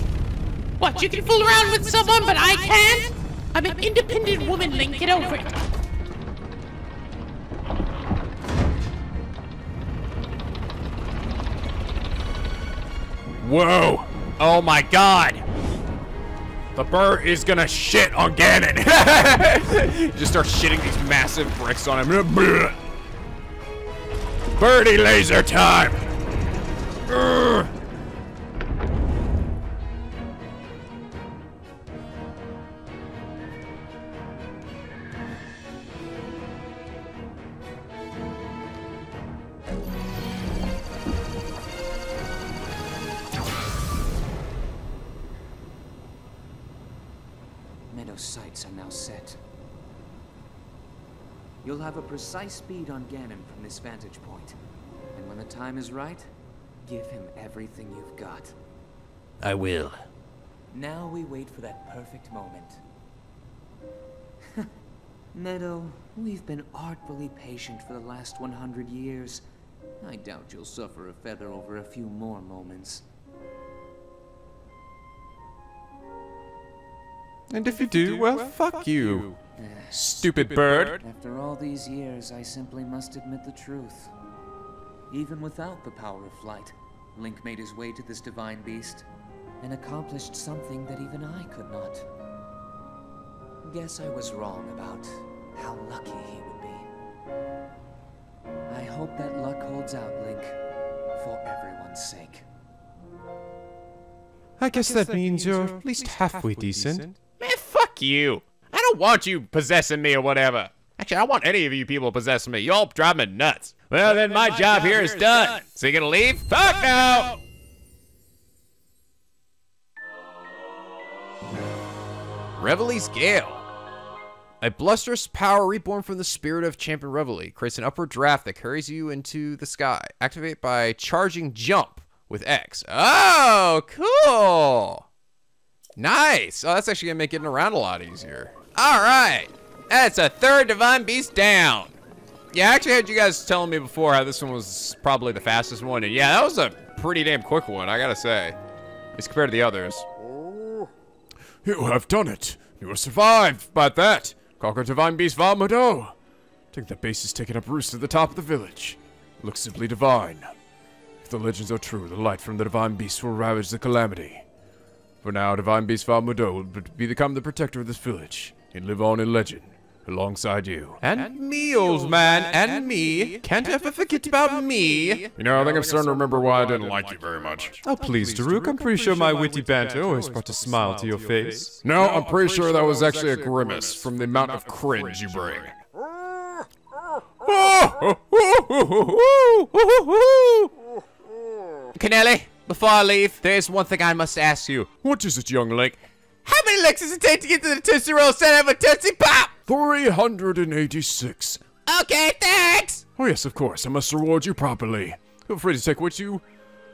What, you can fool around with someone, but I can't? I'm an independent woman, Link. Get over it. Whoa! Oh my God! The bird is gonna shit on Ganon. Just start shitting these massive bricks on him. Birdie laser time! Urgh. Meadow sights are now set. You'll have a precise bead on Ganon from this vantage point. And when the time is right, give him everything you've got. I will. Now we wait for that perfect moment. Meadow, we've been artfully patient for the last 100 years. I doubt you'll suffer a feather over a few more moments. And if you do, well, fuck you. Stupid bird. After all these years, I simply must admit the truth. Even without the power of flight, Link made his way to this divine beast and accomplished something that even I could not. Guess I was wrong about how lucky he would be. I hope that luck holds out, Link, for everyone's sake. I guess that means you're at least halfway decent. Man, fuck you. I don't want you possessing me or whatever. Actually, I don't want any of you people possessing me. Y'all drive me nuts. Well, then my job here is done. So you gonna leave? Fuck no! Revali's Gale. A blusterous power reborn from the spirit of Champion Revali creates an upward draft that carries you into the sky. Activate by charging jump with X. Oh, cool. Nice. Oh, that's actually gonna make getting around a lot easier. All right. That's a third Divine Beast down. Yeah, I actually had you guys telling me before how this one was probably the fastest one. And yeah, that was a pretty damn quick one, I gotta say. As compared to the others. You have done it. You have survived. But that, conquer Divine Beast Vah Medoh. I think the base has taken up roost at the top of the village. It looks simply divine. If the legends are true, the light from the Divine Beast will ravage the calamity. For now, Divine Beast Vah Medoh will become the protector of this village and live on in legend. Alongside you. And me, old man, and me. Can't ever forget about me. You know, I think I'm starting to remember why I didn't like you very much. Oh, please, Daruk, I'm pretty sure my witty banter always brought a smile to your face. No, I'm pretty sure that was actually a grimace from the amount of cringe you bring. Canelli, before I leave, there is one thing I must ask you. What is it, young Link? How many licks does it take to get to the Tootsie Roll Center of a Tootsie Pop? 386. Okay, thanks! Oh yes, of course. I must reward you properly. Feel free to take what you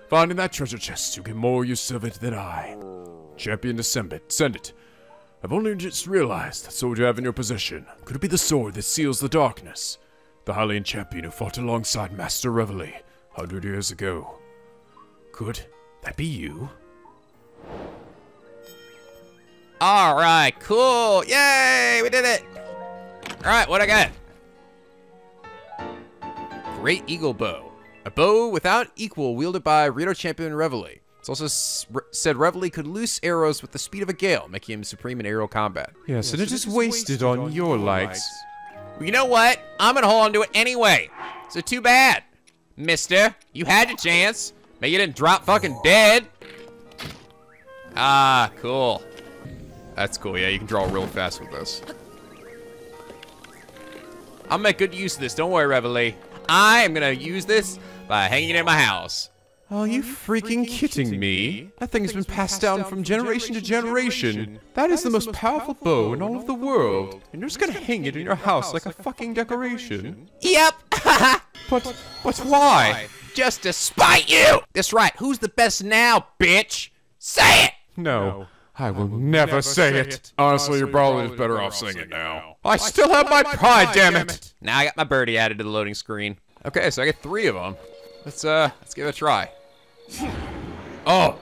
find in that treasure chest. You can more use of it than I. Champion to send it. I've only just realized the sword you have in your possession. Could it be the sword that seals the darkness? The Hylian champion who fought alongside Master Revali 100 years ago. Could that be you? All right, cool. Yay, we did it. All right, what I got? Great Eagle Bow. A bow without equal wielded by Rito Champion Revali. It's also said Revali could loose arrows with the speed of a gale, making him supreme in aerial combat. Yes, and it is wasted on your likes. Well, you know what? I'm gonna hold on to it anyway. So too bad, mister. You had your chance, but you didn't drop fucking dead. Ah, cool. That's cool, yeah, you can draw real fast with this. I'll make good use of this, don't worry, Revali. I am gonna use this by hanging it in my house. Oh, you freaking kidding me? That thing has been passed down from generation to generation. That is the most powerful bow in all of the world. And you're just gonna hang it in your house like a fucking decoration? Yep. But why? Just to spite you! That's right, who's the best now, bitch? Say it! No. I will never say it. Honestly, you're probably just better off singing it now. I still have my pride, damn it! Now I got my birdie added to the loading screen. Okay, so I get 3 of them. Let's give it a try. Oh,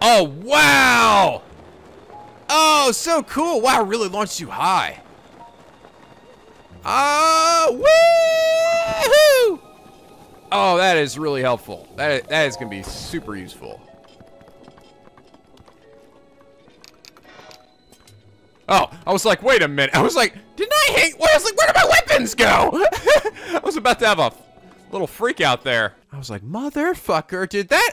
wow! Oh, so cool! Wow, it really launched you high. Woo-hoo! Oh, that is really helpful. That is gonna be super useful. Oh, I was like, wait a minute. I was like, didn't I hang? I was like, where did my weapons go? I was about to have a little freak out there. I was like, motherfucker, did that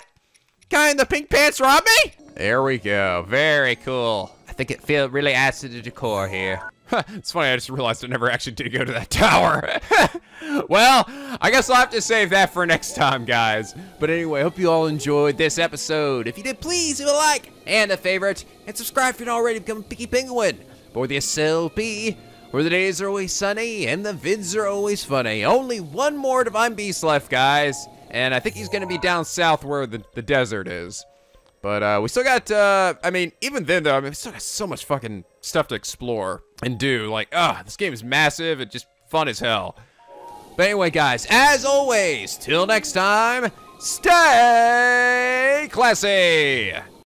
guy in the pink pants rob me? There we go. Very cool. I think it feels really adds to the decor here. It's funny, I just realized I never actually did go to that tower. Well, I guess I'll have to save that for next time, guys. But anyway, I hope you all enjoyed this episode. If you did, please leave a like and a favorite, and subscribe if you're not already to become a Picky Penguin. For the SLP, where the days are always sunny and the vids are always funny. Only one more Divine Beast left, guys. And I think he's going to be down south where the desert is. But we still got, I mean, even then, though, I mean, we still got so much fucking stuff to explore and do. Like, this game is massive and just fun as hell. But anyway, guys, as always, till next time, stay classy!